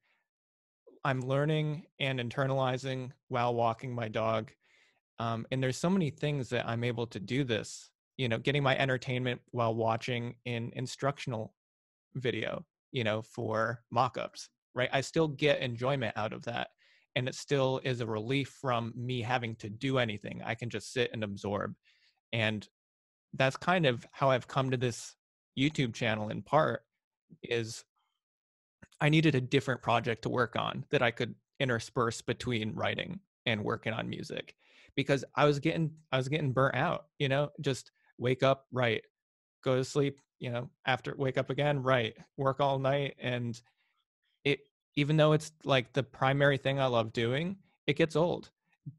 I'm learning and internalizing while walking my dog. Um, and there's so many things that I'm able to do this, you know, getting my entertainment while watching an instructional video, you know, for mock-ups, right? I still get enjoyment out of that. And it still is a relief from me having to do anything. I can just sit and absorb. And that's kind of how I've come to this YouTube channel in part, is I needed a different project to work on that I could intersperse between writing and working on music, because I was getting, I was getting burnt out, you know, just wake up, write, go to sleep, you know, after wake up again, write, work all night. And it, even though it's like the primary thing I love doing, it gets old.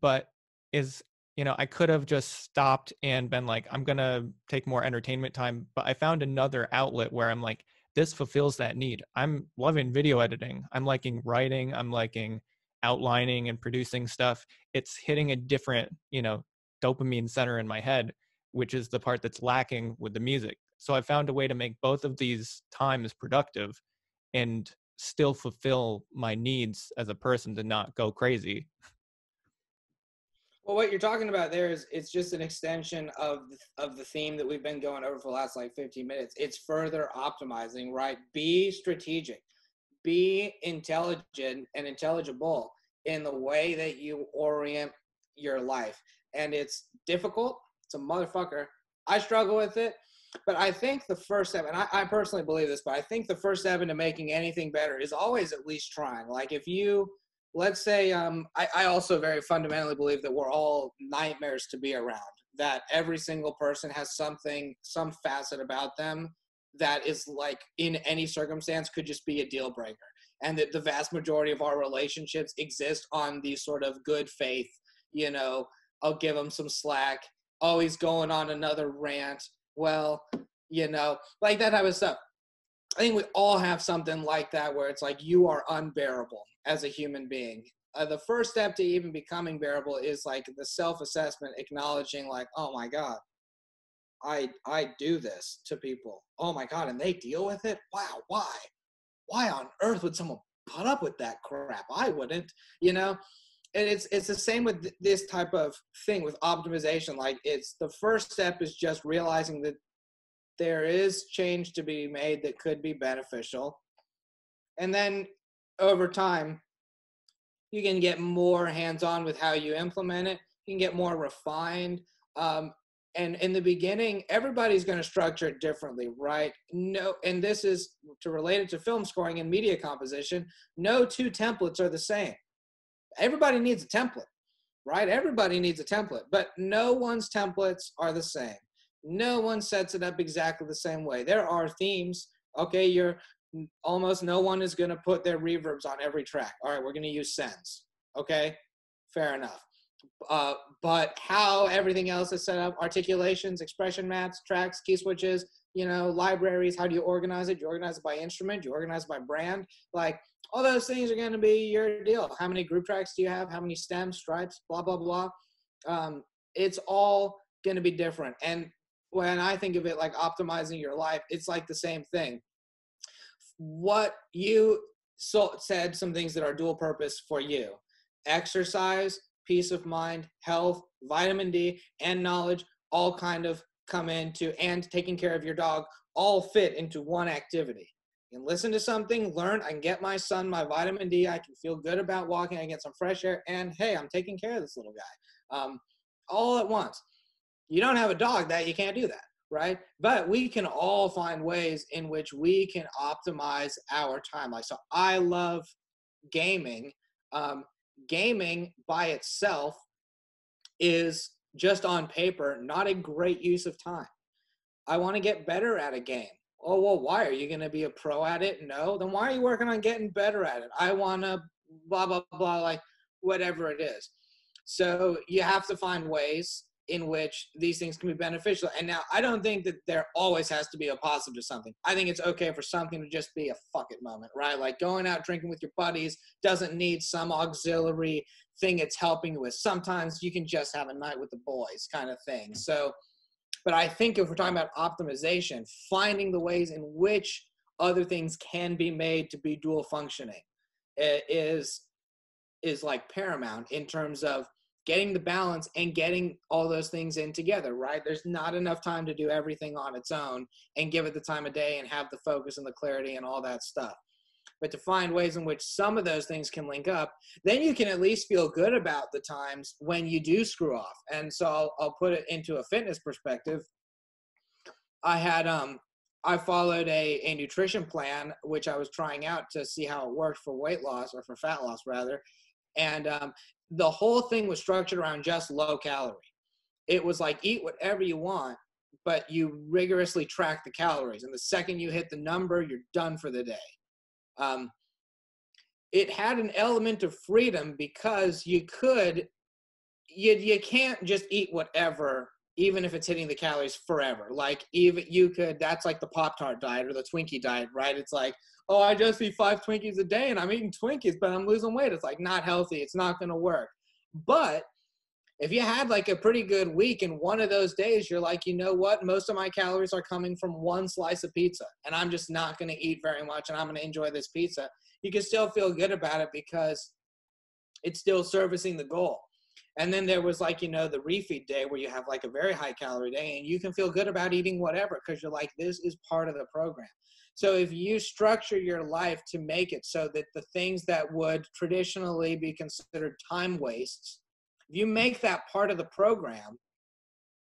But is, you know, I could have just stopped and been like, I'm going to take more entertainment time. But I found another outlet where I'm like, this fulfills that need. I'm loving video editing. I'm liking writing. I'm liking outlining and producing stuff. It's hitting a different, you know, dopamine center in my head, which is the part that's lacking with the music. So I found a way to make both of these times productive and still fulfill my needs as a person to not go crazy. Well, what you're talking about there is, it's just an extension of of the theme that we've been going over for the last like fifteen minutes. It's further optimizing, right? Be strategic, be intelligent and intelligible in the way that you orient your life. And it's difficult. It's a motherfucker. I struggle with it. But I think the first step, and I, I personally believe this, but I think the first step into making anything better is always at least trying. Like if you, let's say, um, I, I also very fundamentally believe that we're all nightmares to be around, that every single person has something, some facet about them that is like in any circumstance could just be a deal breaker. And that the vast majority of our relationships exist on these sort of good faith, you know, I'll give them some slack, always going on another rant. Well, you know, like that type of stuff. I think we all have something like that where it's like you are unbearable as a human being. Uh, the first step to even becoming bearable is like the self-assessment, acknowledging like, oh my God, I I do this to people. Oh my God, and they deal with it? Wow, why? Why on earth would someone put up with that crap? I wouldn't, you know? And it's it's the same with this type of thing with optimization. Like it's the first step is just realizing that there is change to be made that could be beneficial. And then over time, you can get more hands-on with how you implement it. You can get more refined. Um, and in the beginning, everybody's going to structure it differently, right? No, and this is to relate it to film scoring and media composition. No two templates are the same. Everybody needs a template, right? Everybody needs a template, but no one's templates are the same. No one sets it up exactly the same way. There are themes. Okay, you're almost no one is going to put their reverbs on every track. All right, we're going to use sends. Okay, fair enough. Uh, but how everything else is set up, articulations, expression maps, tracks, key switches, you know, libraries, how do you organize it? Do you organize it by instrument? Do you organize it by brand? Like, all those things are going to be your deal. How many group tracks do you have? How many stems, stripes, blah, blah, blah. Um, it's all going to be different. And when I think of it like optimizing your life, it's like the same thing. What you so, said, some things that are dual purpose for you. Exercise, peace of mind, health, vitamin D, and knowledge all kind of come into, and taking care of your dog all fit into one activity. And listen to something, learn, I can get my son my vitamin D, I can feel good about walking, I can get some fresh air, and hey, I'm taking care of this little guy. Um, all at once. You don't have a dog, that you can't do that, right? But we can all find ways in which we can optimize our time. Like, so I love gaming. Um, gaming by itself is just on paper, not a great use of time. I want to get better at a game. Oh, well, why are you going to be a pro at it? No. Then why are you working on getting better at it? I want to blah, blah, blah, like whatever it is. So you have to find ways in which these things can be beneficial. And now I don't think that there always has to be a positive to something. I think it's okay for something to just be a fuck it moment, right? Like going out drinking with your buddies doesn't need some auxiliary thing it's helping you with. Sometimes you can just have a night with the boys kind of thing. So, but I think if we're talking about optimization, finding the ways in which other things can be made to be dual functioning is, is like paramount in terms of getting the balance and getting all those things in together, right? There's not enough time to do everything on its own and give it the time of day and have the focus and the clarity and all that stuff. But to find ways in which some of those things can link up, then you can at least feel good about the times when you do screw off. And so I'll, I'll put it into a fitness perspective. I had, um, I followed a, a nutrition plan, which I was trying out to see how it worked for weight loss, or for fat loss rather. And um, the whole thing was structured around just low calorie. It was like, eat whatever you want, but you rigorously track the calories. And the second you hit the number, you're done for the day. Um, it had an element of freedom because you could, you, you can't just eat whatever, even if it's hitting the calories forever. Like even you could, that's like the Pop-Tart diet or the Twinkie diet, right? It's like, oh, I just eat five Twinkies a day and I'm eating Twinkies, but I'm losing weight. It's like not healthy. It's not going to work. But if you had like a pretty good week and one of those days you're like, you know what, most of my calories are coming from one slice of pizza and I'm just not going to eat very much and I'm going to enjoy this pizza, you can still feel good about it because it's still servicing the goal. And then there was like, you know, the refeed day where you have like a very high calorie day and you can feel good about eating whatever because you're like, this is part of the program. So if you structure your life to make it so that the things that would traditionally be considered time wastes, if you make that part of the program,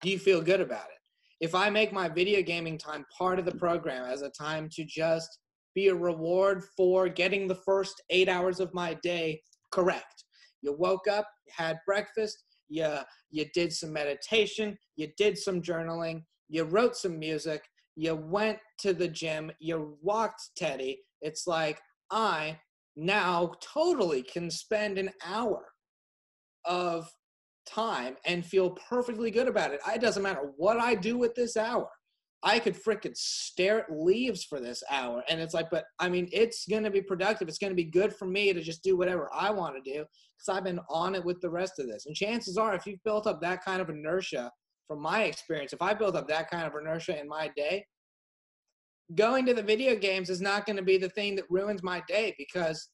you feel good about it. If I make my video gaming time part of the program as a time to just be a reward for getting the first eight hours of my day correct. You woke up, you had breakfast, you, you did some meditation, you did some journaling, you wrote some music, you went to the gym, you walked Teddy. It's like, I now totally can spend an hour of time and feel perfectly good about it. It doesn't matter what I do with this hour. I could frickin' stare at leaves for this hour. And it's like, but I mean, it's going to be productive. It's going to be good for me to just do whatever I want to do because I've been on it with the rest of this. And chances are, if you've built up that kind of inertia, from my experience, if I build up that kind of inertia in my day, going to the video games is not going to be the thing that ruins my day because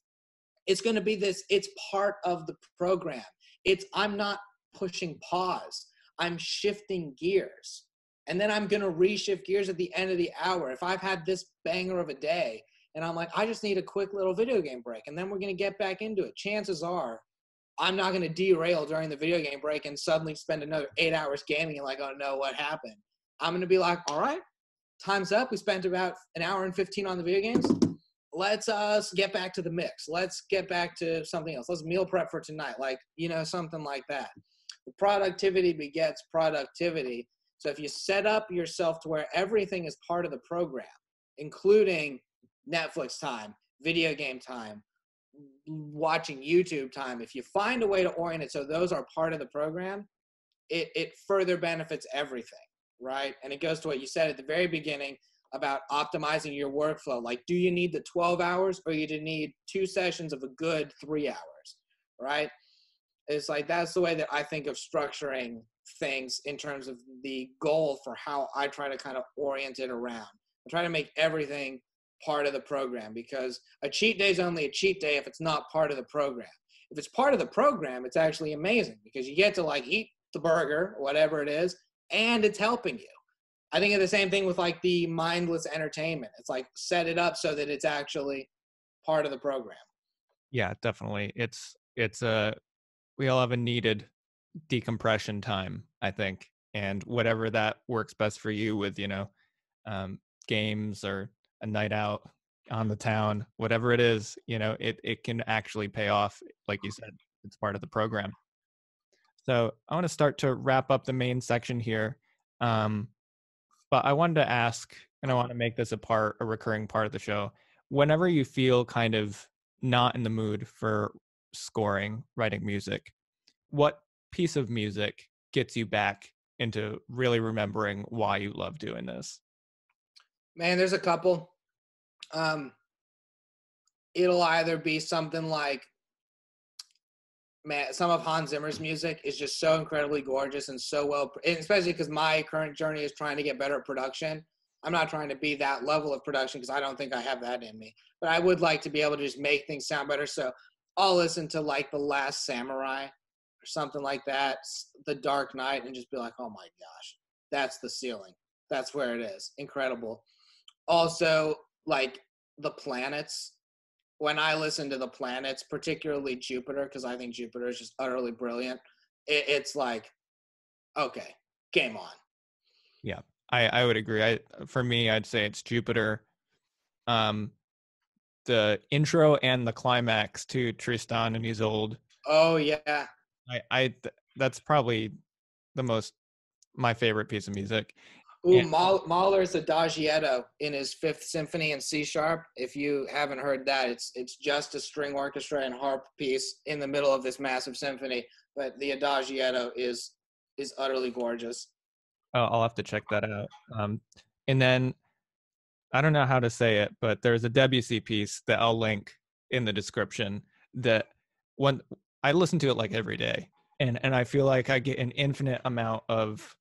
it's going to be this, it's part of the program. It's, I'm not pushing pause. I'm shifting gears. And then I'm going to reshift gears at the end of the hour. If I've had this banger of a day and I'm like, I just need a quick little video game break and then we're going to get back into it. Chances are, I'm not going to derail during the video game break and suddenly spend another eight hours gaming and like, oh no, what happened? I'm going to be like, all right, time's up. We spent about an hour and fifteen on the video games. Let's us uh, get back to the mix. Let's get back to something else. Let's meal prep for tonight. Like, you know, something like that. The productivity begets productivity. So if you set up yourself to where everything is part of the program, including Netflix time, video game time, watching YouTube time, if you find a way to orient it so those are part of the program, it, it further benefits everything, right? And it goes to what you said at the very beginning about optimizing your workflow. Like, do you need the twelve hours or you need two sessions of a good three hours, right? It's like, that's the way that I think of structuring things in terms of the goal for how I try to kind of orient it around. I try to make everything part of the program, because a cheat day is only a cheat day if it's not part of the program. If it's part of the program, it's actually amazing because you get to like eat the burger, whatever it is, and it's helping you. I think of the same thing with like the mindless entertainment. It's like, set it up so that it's actually part of the program. Yeah, definitely. It's, it's a, we all have a needed decompression time, I think, and whatever that works best for you with, you know, um, games or a night out on the town, whatever it is, you know, it, it can actually pay off. Like you said, it's part of the program. So I want to start to wrap up the main section here. Um, but I wanted to ask, and I want to make this a part, a recurring part of the show. Whenever you feel kind of not in the mood for scoring, writing music, what piece of music gets you back into really remembering why you love doing this? Man, there's a couple. Um, it'll either be something like, man, some of Hans Zimmer's music is just so incredibly gorgeous and so well, especially because my current journey is trying to get better at production. I'm not trying to be that level of production because I don't think I have that in me, but I would like to be able to just make things sound better. So I'll listen to like The Last Samurai or something like that, The Dark Knight, and just be like, oh my gosh, that's the ceiling. That's where it is. Incredible. Also, like the planets. When I listen to the planets, particularly Jupiter, because I think Jupiter is just utterly brilliant, it, it's like, okay, game on. Yeah, I, I would agree. I, for me, I'd say it's Jupiter. Um, the intro and the climax to Tristan and Isolde. Oh, yeah. I, I that's probably the most, my favorite piece of music. Ooh, Mahler, Mahler's Adagietto in his Fifth Symphony in C sharp. If you haven't heard that, it's it's just a string orchestra and harp piece in the middle of this massive symphony. But the Adagietto is is utterly gorgeous. Oh, I'll have to check that out. Um, and then I don't know how to say it, but there's a Debussy piece that I'll link in the description. That when I listen to it like every day, and and I feel like I get an infinite amount of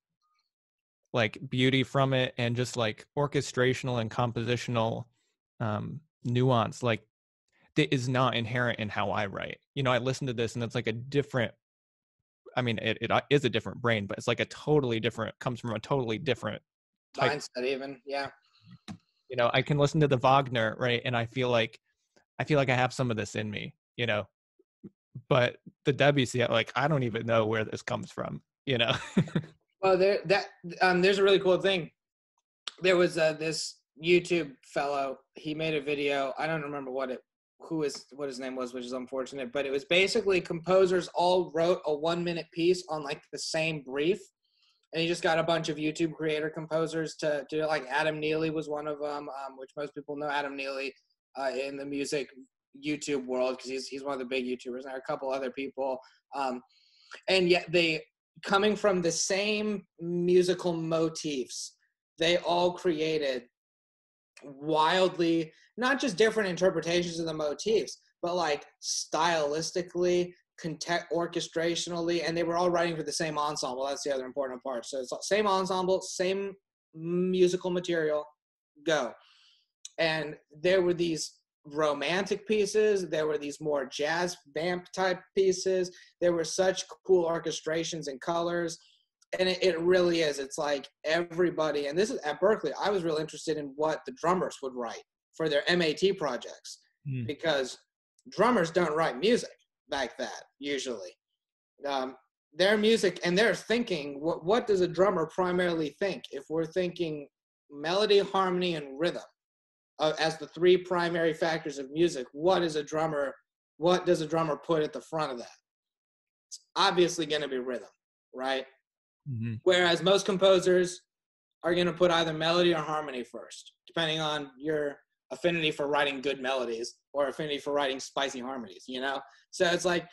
like beauty from it, and just like orchestrational and compositional um, nuance, like that is not inherent in how I write. You know, I listen to this and it's like a different, I mean, it, it is a different brain, but it's like a totally different, comes from a totally different type. Mindset even, yeah. You know, I can listen to the Wagner, right? And I feel like, I feel like I have some of this in me, you know, but the Debussy, like, I don't even know where this comes from, you know? Well, there that um, there's a really cool thing. There was uh, this YouTube fellow. He made a video. I don't remember what it, who is what his name was, which is unfortunate. But it was basically composers all wrote a one minute piece on like the same brief, and he just got a bunch of YouTube creator composers to do it. Like Adam Neely was one of them, um, which most people know Adam Neely uh, in the music YouTube world because he's he's one of the big YouTubers. And there are a couple other people, um, and yet they. Coming from the same musical motifs, they all created wildly, not just different interpretations of the motifs, but like stylistically, content, orchestrationally, and they were all writing for the same ensemble. That's the other important part. So it's same ensemble, same musical material, go. And there were these romantic pieces, there were these more jazz vamp type pieces, there were such cool orchestrations and colors, and it, it really is, it's like everybody, and this is at Berklee, I was really interested in what the drummers would write for their M A T projects, mm. because drummers don't write music like that, usually. Um, their music, and their thinking, what, what does a drummer primarily think? If we're thinking melody, harmony, and rhythm, Uh, as the three primary factors of music, what is a drummer, what does a drummer put at the front of that? It's obviously going to be rhythm, right? Mm-hmm. Whereas most composers are going to put either melody or harmony first, depending on your affinity for writing good melodies or affinity for writing spicy harmonies, you know? So it's like,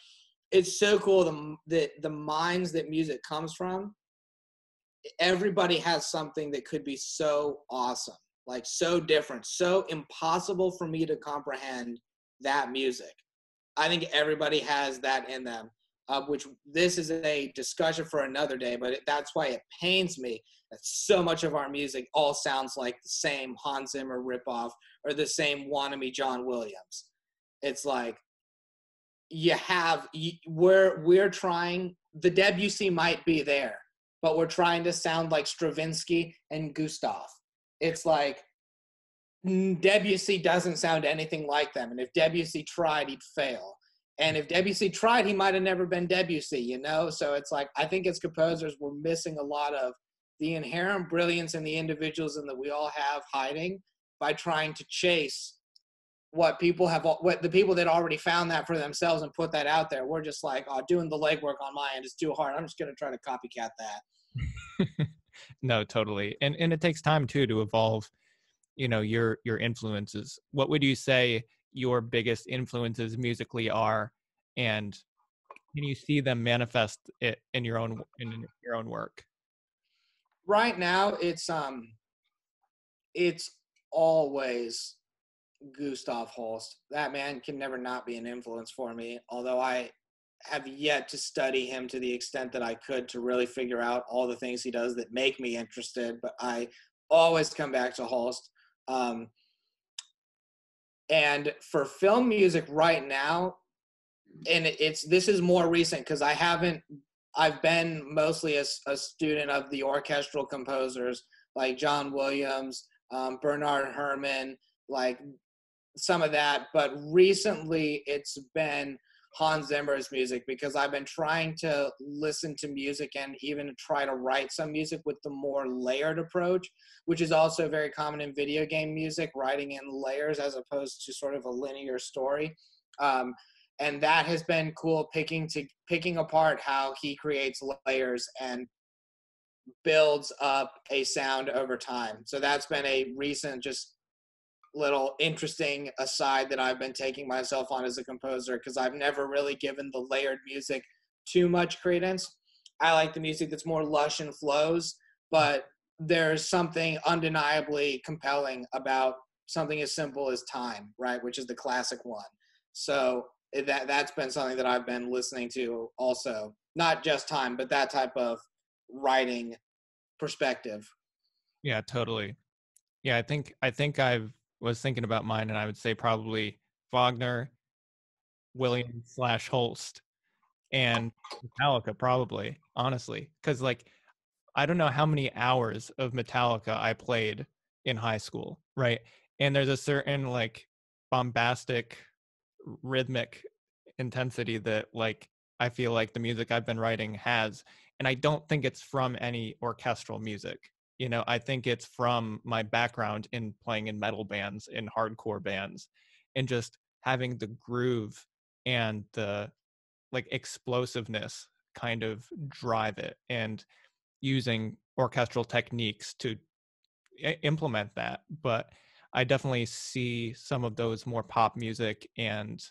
it's so cool the the, the minds that music comes from. Everybody has something that could be so awesome. Like so different, so impossible for me to comprehend that music. I think everybody has that in them, uh, which this is a discussion for another day, but it, that's why it pains me that so much of our music all sounds like the same Hans Zimmer ripoff or the same wannabe John Williams. It's like, you have, you, we're, we're trying, the Debussy might be there, but we're trying to sound like Stravinsky and Gustav. It's like Debussy doesn't sound anything like them. And if Debussy tried, he'd fail. And if Debussy tried, he might have never been Debussy, you know? So it's like, I think as composers, we're missing a lot of the inherent brilliance in the individuals and that we all have hiding by trying to chase what people have, what the people that already found that for themselves and put that out there. We're just like, oh, doing the legwork on my end is too hard. I'm just going to try to copycat that. No, totally. And and it takes time too to evolve, you know, your your influences. What would you say your biggest influences musically are, and can you see them manifest it in your own in your own work? Right now, it's um, it's always Gustav Holst. That man can never not be an influence for me, although I have yet to study him to the extent that I could to really figure out all the things he does that make me interested, but I always come back to Holst. Um, and for film music right now, and it's this is more recent because I haven't, I've been mostly a, a student of the orchestral composers like John Williams, um, Bernard Herrmann, like some of that, but recently it's been Hans Zimmer's music because I've been trying to listen to music and even try to write some music with the more layered approach, which is also very common in video game music, writing in layers as opposed to sort of a linear story. Um, and that has been cool, picking to picking apart how he creates layers and builds up a sound over time. So that's been a recent just little interesting aside that I've been taking myself on as a composer, because I've never really given the layered music too much credence. I like the music that's more lush and flows, but there's something undeniably compelling about something as simple as time, right? Which is the classic one. So that, that's been something that I've been listening to also, not just time, but that type of writing perspective. Yeah, totally. Yeah, I think, I think I've, was thinking about mine, and I would say probably Wagner, Williams slash Holst, and Metallica probably, honestly. Because, like, I don't know how many hours of Metallica I played in high school, right? And there's a certain, like, bombastic, rhythmic intensity that, like, I feel like the music I've been writing has. And I don't think it's from any orchestral music. You know, I think it's from my background in playing in metal bands, in hardcore bands, and just having the groove and the like explosiveness kind of drive it, and using orchestral techniques to i- implement that. But I definitely see some of those more pop music and,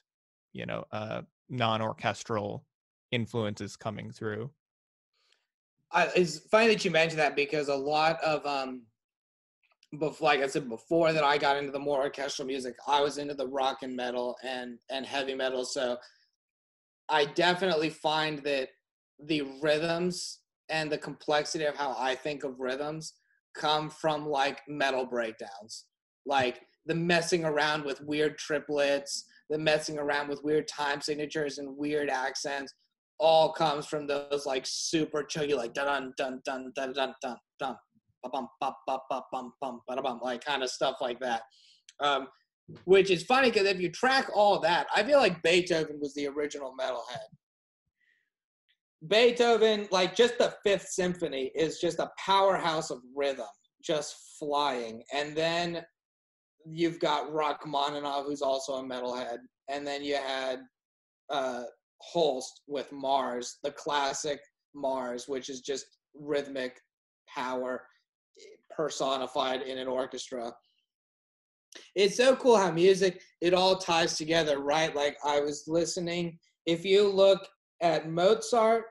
you know, uh, non-orchestral influences coming through. I, it's funny that you mentioned that, because a lot of, um, before, like I said, before that I got into the more orchestral music, I was into the rock and metal and, and heavy metal. So I definitely find that the rhythms and the complexity of how I think of rhythms come from like metal breakdowns, like the messing around with weird triplets, the messing around with weird time signatures and weird accents. All comes from those like super chuggy, like dun dun dun dun dun dun dun, ba bum ba ba ba bum bum ba bum, like kind of stuff like that. Um, which is funny because if you track all that, I feel like Beethoven was the original metalhead. Beethoven, like just the Fifth Symphony, is just a powerhouse of rhythm, just flying. And then you've got Rachmaninoff, who's also a metalhead, and then you had. Uh, Holst with Mars, the classic Mars, which is just rhythmic power personified in an orchestra. It's so cool how music, it all ties together, right? Like I was listening, if you look at Mozart,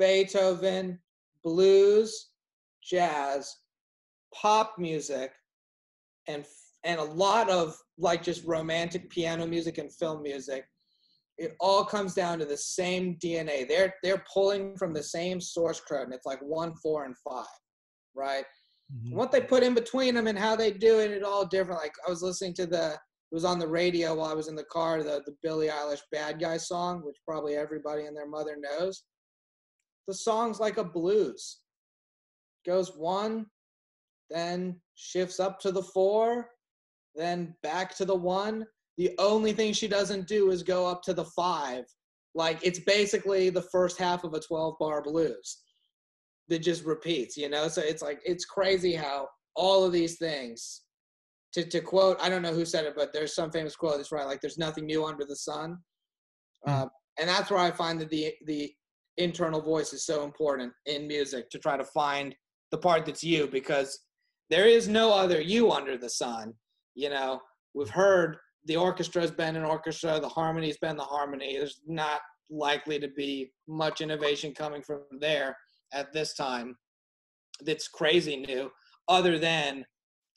Beethoven, blues, jazz, pop music, and and a lot of like just romantic piano music and film music, it all comes down to the same D N A. They're they're pulling from the same source code, and it's like one, four, and five, right? Mm-hmm. What they put in between them and how they do it, it all different. Like I was listening to the, it was on the radio while I was in the car, the, the Billie Eilish Bad Guy song, which probably everybody and their mother knows. The song's like a blues. Goes one, then shifts up to the four, then back to the one. The only thing she doesn't do is go up to the five. Like it's basically the first half of a twelve bar blues that just repeats, you know? So it's like, it's crazy how all of these things, to, to quote, I don't know who said it, but there's some famous quote that's right, like there's nothing new under the sun. Mm. Uh, and that's where I find that the, the internal voice is so important in music, to try to find the part that's you, because there is no other you under the sun. You know, we've heard, the orchestra's been an orchestra, the harmony's been the harmony. There's not likely to be much innovation coming from there at this time that's crazy new, other than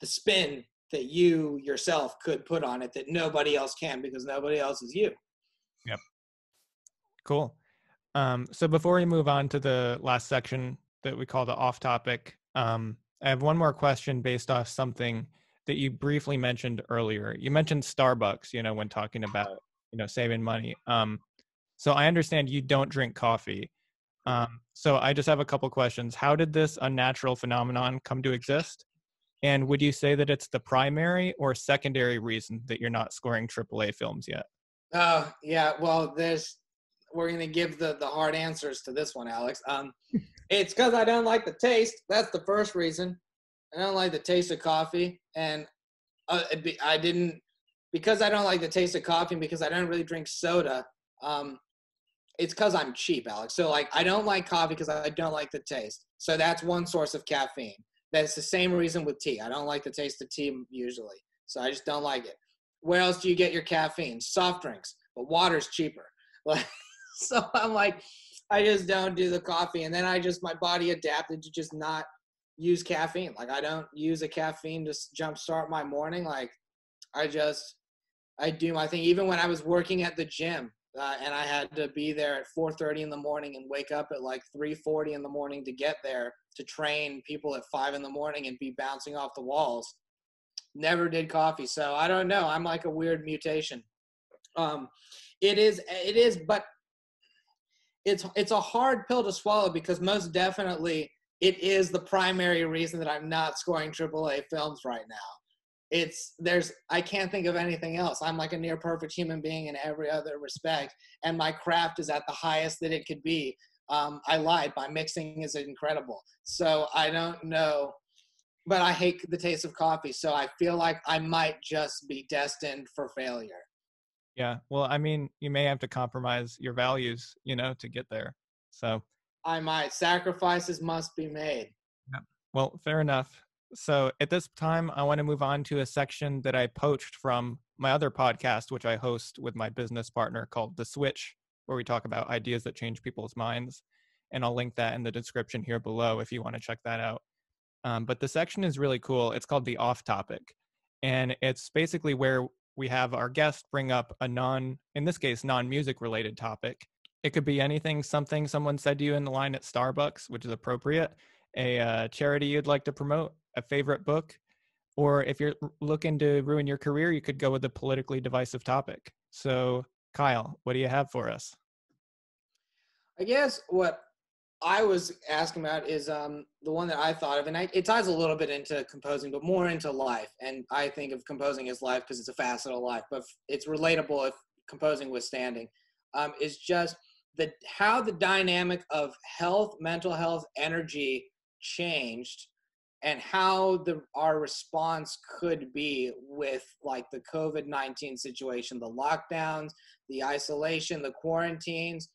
the spin that you yourself could put on it that nobody else can, because nobody else is you. Yep. Cool. Um, so before we move on to the last section that we call the off topic, um, I have one more question based off something that you briefly mentioned earlier. You mentioned Starbucks, you know, when talking about, you know, saving money. Um, so I understand you don't drink coffee. Um, so I just have a couple questions. How did this unnatural phenomenon come to exist? And would you say that it's the primary or secondary reason that you're not scoring triple A films yet? Oh, uh, yeah. Well, there's, we're going to give the, the hard answers to this one, Alex. Um, it's because I don't like the taste. That's the first reason. I don't like the taste of coffee. And uh, be, I didn't, because I don't like the taste of coffee and because I don't really drink soda, um, it's because I'm cheap, Alex. So, like, I don't like coffee because I don't like the taste. So that's one source of caffeine. That's the same reason with tea. I don't like the taste of tea usually. So I just don't like it. Where else do you get your caffeine? Soft drinks. But water's cheaper. Like, so I'm like, I just don't do the coffee. And then I just, my body adapted to just not use caffeine. Like, I don't use a caffeine to jumpstart my morning. Like, I just, I do my thing. Even when I was working at the gym, Uh, and I had to be there at four thirty in the morning and wake up at like three forty in the morning to get there to train people at five in the morning and be bouncing off the walls. Never did coffee. So I don't know. I'm like a weird mutation. Um, it is, it is, but it's, it's a hard pill to swallow, because most definitely it is the primary reason that I'm not scoring triple A films right now. It's there's, I can't think of anything else. I'm like a near perfect human being in every other respect. And my craft is at the highest that it could be. Um, I lied, my mixing is incredible. So I don't know, but I hate the taste of coffee. So I feel like I might just be destined for failure. Yeah, well, I mean, you may have to compromise your values, you know, to get there, so. I might, sacrifices must be made. Yeah. Well, fair enough. So at this time, I want to move on to a section that I poached from my other podcast, which I host with my business partner, called The Switch, where we talk about ideas that change people's minds. And I'll link that in the description here below if you want to check that out. Um, but the section is really cool. It's called The Off Topic. And it's basically where we have our guest bring up a non, in this case, non-music related topic. It could be anything, something someone said to you in the line at Starbucks, which is appropriate, a uh, charity you'd like to promote, a favorite book, or if you're looking to ruin your career, you could go with a politically divisive topic. So, Kyle, what do you have for us? I guess what I was asking about is um, the one that I thought of, and I, it ties a little bit into composing, but more into life. And I think of composing as life because it's a facet of life, but it's relatable if composing was standing. Um, is just the how the dynamic of health, mental health, energy changed, and how the our response could be with like the COVID nineteen situation, the lockdowns, the isolation, the quarantines.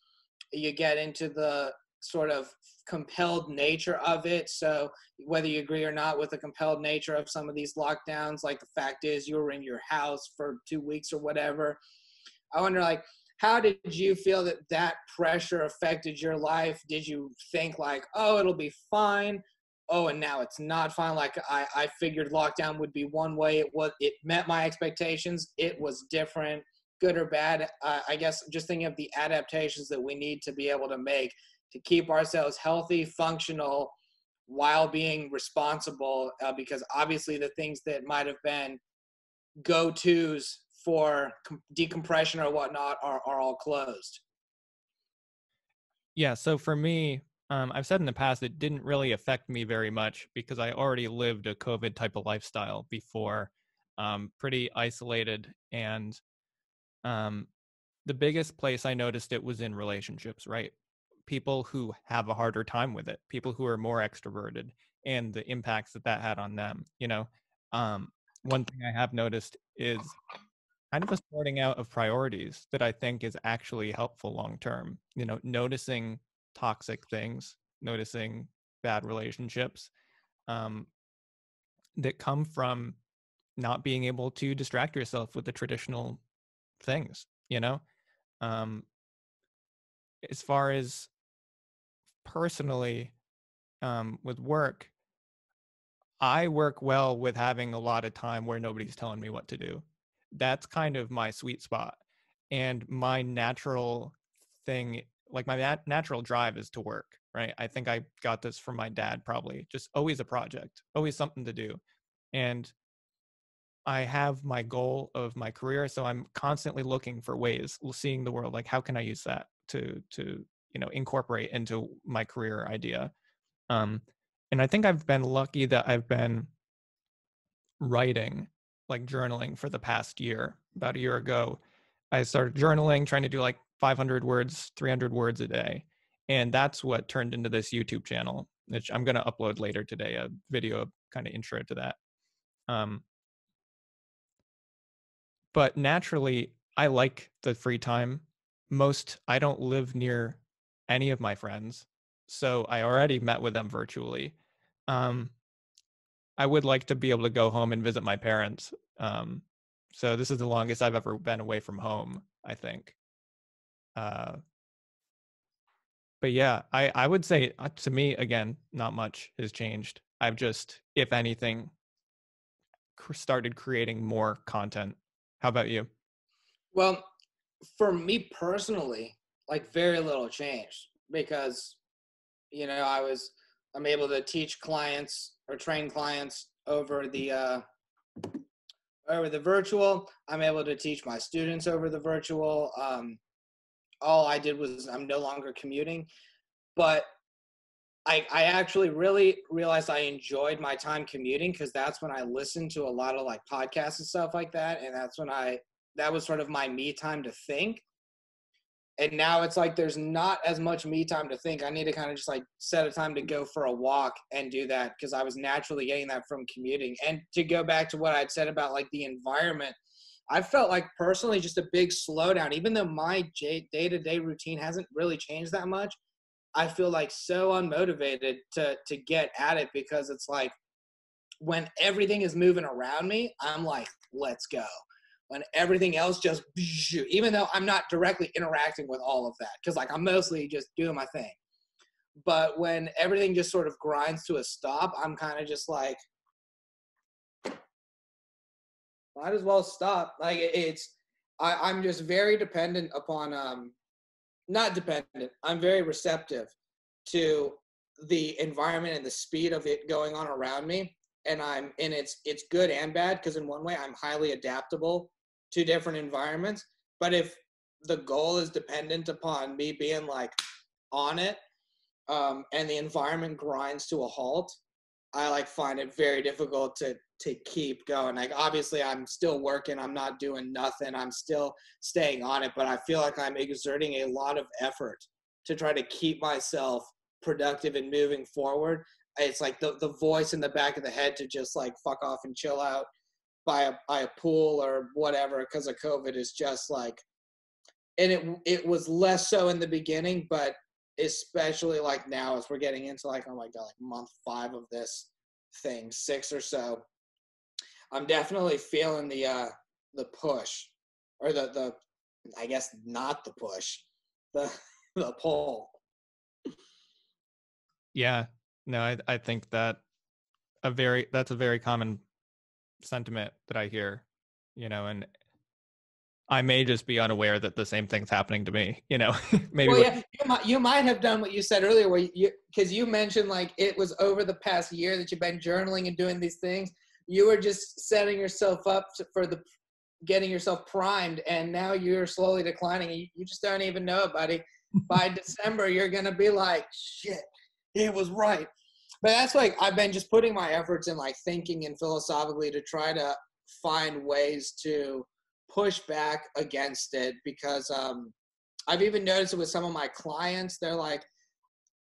You get into the sort of compelled nature of it. So whether you agree or not with the compelled nature of some of these lockdowns, like the fact is you were in your house for two weeks or whatever. I wonder, like, how did you feel that that pressure affected your life? Did you think like, oh, it'll be fine? Oh, and now it's not fine. Like I, I figured lockdown would be one way. It was, it met my expectations. It was different, good or bad. Uh, I guess just thinking of the adaptations that we need to be able to make to keep ourselves healthy, functional, while being responsible. Uh, because obviously the things that might have been go-tos for com- decompression or whatnot are, are all closed. Yeah, so for me, Um, I've said in the past, it didn't really affect me very much because I already lived a COVID type of lifestyle before, um, pretty isolated. And um, the biggest place I noticed it was in relationships, right? People who have a harder time with it, people who are more extroverted, and the impacts that that had on them. You know, um, one thing I have noticed is kind of a sorting out of priorities that I think is actually helpful long-term, you know, noticing toxic things, noticing bad relationships um, that come from not being able to distract yourself with the traditional things, you know? Um, as far as personally, um, with work, I work well with having a lot of time where nobody's telling me what to do. That's kind of my sweet spot. And my natural thing, like my nat- natural drive is to work, right? I think I got this from my dad, probably. Just always a project, always something to do. And I have my goal of my career. So I'm constantly looking for ways, seeing the world, like how can I use that to, to you know, incorporate into my career idea. Um, and I think I've been lucky that I've been writing, like journaling for the past year. About a year ago, I started journaling, trying to do like five hundred words, three hundred words a day. And that's what turned into this YouTube channel, which I'm going to upload later today, a video kind of intro to that. Um, but naturally, I like the free time. Most, I don't live near any of my friends, so I already met with them virtually. Um, I would like to be able to go home and visit my parents. Um, so this is the longest I've ever been away from home, I think. Uh, but yeah, I, I would say uh, to me, again, not much has changed. I've just, if anything, cr- started creating more content. How about you? Well, for me personally, like very little changed because, you know, I was, I'm able to teach clients or train clients over the, uh, over the virtual. I'm able to teach my students over the virtual. Um, all I did was I'm no longer commuting, but I, I actually really realized I enjoyed my time commuting because that's when I listened to a lot of like podcasts and stuff like that. And that's when I, that was sort of my me time to think. And now it's like there's not as much me time to think. I need to kind of just like set a time to go for a walk and do that because I was naturally getting that from commuting. And to go back to what I'd said about like the environment, I felt like personally just a big slowdown. Even though my day-to-day routine hasn't really changed that much, I feel like so unmotivated to to get at it because it's like when everything is moving around me, I'm like, let's go. When everything else just, even though I'm not directly interacting with all of that, because like I'm mostly just doing my thing. But when everything just sort of grinds to a stop, I'm kind of just like, might as well stop. Like it's, I, I'm just very dependent upon, um, not dependent, I'm very receptive to the environment and the speed of it going on around me. And I'm, and it's, it's good and bad because in one way I'm highly adaptable to different environments, but if the goal is dependent upon me being like on it um, and the environment grinds to a halt, I like find it very difficult to to keep going. Like obviously I'm still working, I'm not doing nothing, I'm still staying on it, but I feel like I'm exerting a lot of effort to try to keep myself productive and moving forward. It's like the, the voice in the back of the head to just like fuck off and chill out by a by a pool or whatever because of COVID is just like, and it it was less so in the beginning, but especially like now as we're getting into like, oh my God, like month five of this thing, six or so, I'm definitely feeling the uh, the push or the, the, I guess not the push, the the pull. Yeah. No, I, I think that a very that's a very common sentiment that I hear, you know, and I may just be unaware that the same thing's happening to me, you know. Maybe well, yeah, what, you, might, you might have done what you said earlier, where you because you mentioned like it was over the past year that you've been journaling and doing these things. You were just setting yourself up to, for the getting yourself primed, and now you're slowly declining. You, you just don't even know it, buddy. By December, you're gonna be like, shit, it was right. But that's like, I've been just putting my efforts in like thinking and philosophically to try to find ways to push back against it because um, I've even noticed it with some of my clients. They're like,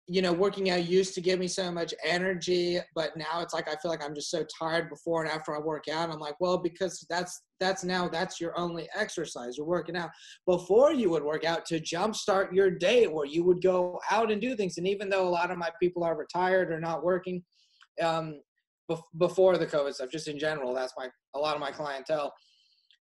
you know, working out used to give me so much energy, but now it's like, I feel like I'm just so tired before and after I work out. I'm like, well, because that's, that's now that's your only exercise. You're working out before you would work out to jumpstart your day where you would go out and do things. And even though a lot of my people are retired or not working um, be- before the COVID stuff, just in general, that's my, a lot of my clientele,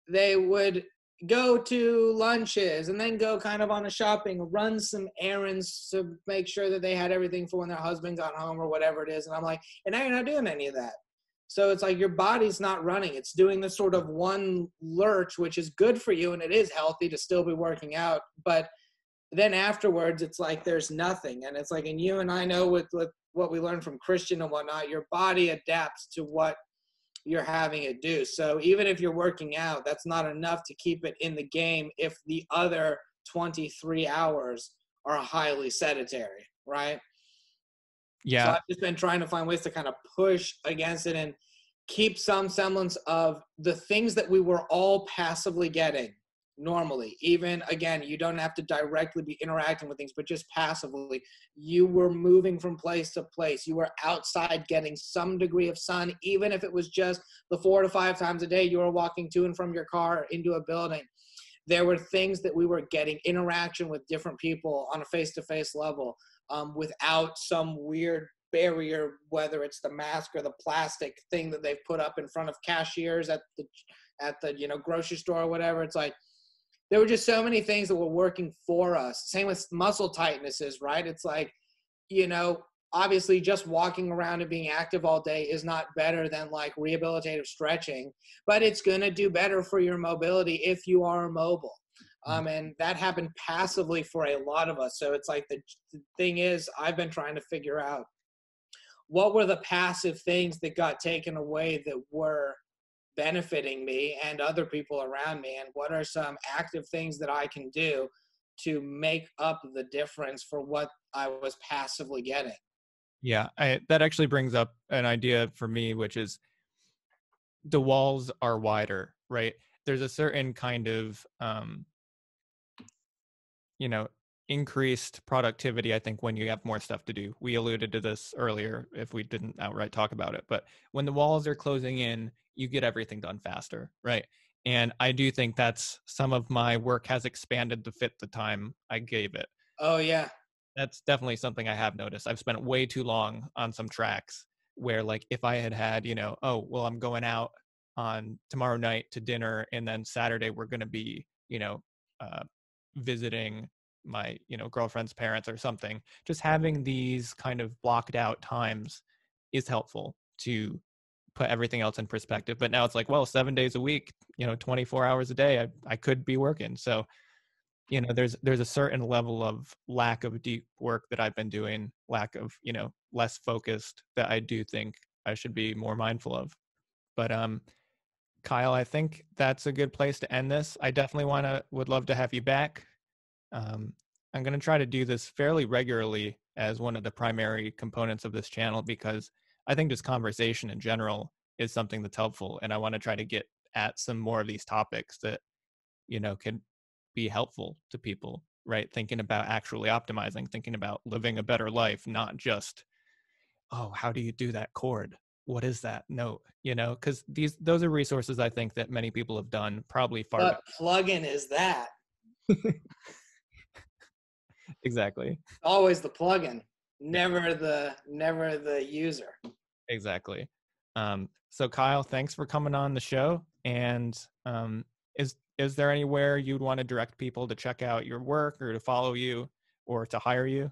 they would go to lunches and then go kind of on a shopping, run some errands to make sure that they had everything for when their husband got home or whatever it is. And I'm like, and now you're not doing any of that. So it's like your body's not running. It's doing this sort of one lurch, which is good for you. And it is healthy to still be working out. But then afterwards, it's like there's nothing. And it's like, and you and I know with, with what we learned from Christian and whatnot, your body adapts to what you're having it do. So even if you're working out, that's not enough to keep it in the game if the other twenty-three hours are highly sedentary, right? Yeah. So I've just been trying to find ways to kind of push against it and keep some semblance of the things that we were all passively getting normally. Even, again, you don't have to directly be interacting with things, but just passively. You were moving from place to place. You were outside getting some degree of sun, even if it was just the four to five times a day you were walking to and from your car or into a building. There were things that we were getting, interaction with different people on a face-to-face level, um, without some weird barrier, whether it's the mask or the plastic thing that they've put up in front of cashiers at the, at the you know, grocery store or whatever. It's like, there were just so many things that were working for us. Same with muscle tightnesses, right? It's like, you know, obviously just walking around and being active all day is not better than like rehabilitative stretching, but it's going to do better for your mobility if you are mobile. Um, and that happened passively for a lot of us. So it's like the, the thing is, I've been trying to figure out what were the passive things that got taken away that were benefiting me and other people around me, and what are some active things that I can do to make up the difference for what I was passively getting. Yeah, I, that actually brings up an idea for me, which is the walls are wider, right? There's a certain kind of, um, you know, increased productivity, I think, when you have more stuff to do. We alluded to this earlier if we didn't outright talk about it, but when the walls are closing in, you get everything done faster, right? And I do think that's some of my work has expanded to fit the time I gave it. Oh yeah. That's definitely something I have noticed. I've spent way too long on some tracks where like if I had had, you know, oh, well, I'm going out on tomorrow night to dinner and then Saturday we're going to be, you know, uh, visiting my, you know, girlfriend's parents or something. Just having these kind of blocked out times is helpful to put everything else in perspective. But now it's like, well, seven days a week, you know, twenty-four hours a day, I, I could be working. So, you know, there's, there's a certain level of lack of deep work that I've been doing, lack of, you know, less focused that I do think I should be more mindful of. But, um, Kyle, I think that's a good place to end this. I definitely want to, would love to have you back. Um, I'm going to try to do this fairly regularly as one of the primary components of this channel, because I think just conversation in general is something that's helpful. And I want to try to get at some more of these topics that, you know, could be helpful to people, right? Thinking about actually optimizing, thinking about living a better life, not just, oh, how do you do that chord? What is that note? You know, because these, those are resources I think that many people have done probably far. What plugin is that? Exactly. Always the plugin. Never the, never the user. Exactly. Um, so Kyle, thanks for coming on the show. And um, is, is there anywhere you'd want to direct people to check out your work or to follow you or to hire you?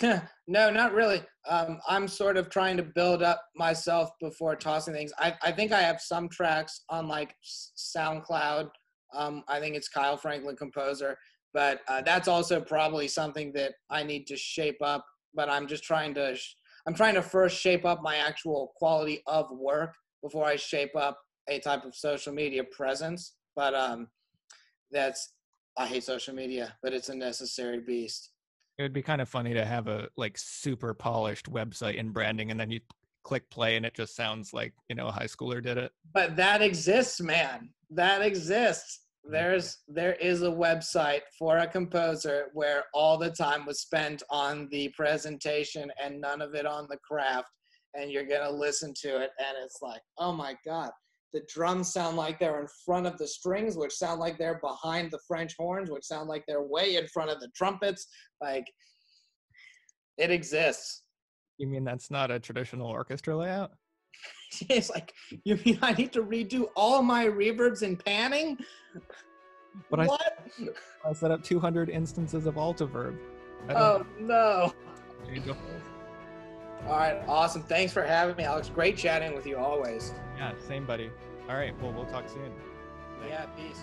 No, not really. Um, I'm sort of trying to build up myself before tossing things. I, I think I have some tracks on like SoundCloud. Um, I think it's Kyle Franklin Composer, but uh, that's also probably something that I need to shape up. But I'm just trying to, sh- I'm trying to first shape up my actual quality of work before I shape up a type of social media presence. But um, that's, I hate social media, but it's a necessary beast. It would be kind of funny to have a like super polished website and branding, and then you click play and it just sounds like, you know, a high schooler did it. But that exists, man. That exists. There's, there is a website for a composer where all the time was spent on the presentation and none of it on the craft, and you're going to listen to it and it's like, oh my God, the drums sound like they're in front of the strings, which sound like they're behind the French horns, which sound like they're way in front of the trumpets. Like, it exists. You mean that's not a traditional orchestra layout? It's like, you mean I need to redo all my reverbs and panning? But I, I set up two hundred instances of AltaVerb. Oh, know. No. All right. Awesome. Thanks for having me, Alex. Great chatting with you always. Yeah, same, buddy. All right. Well, we'll talk soon. Thanks. Yeah, peace.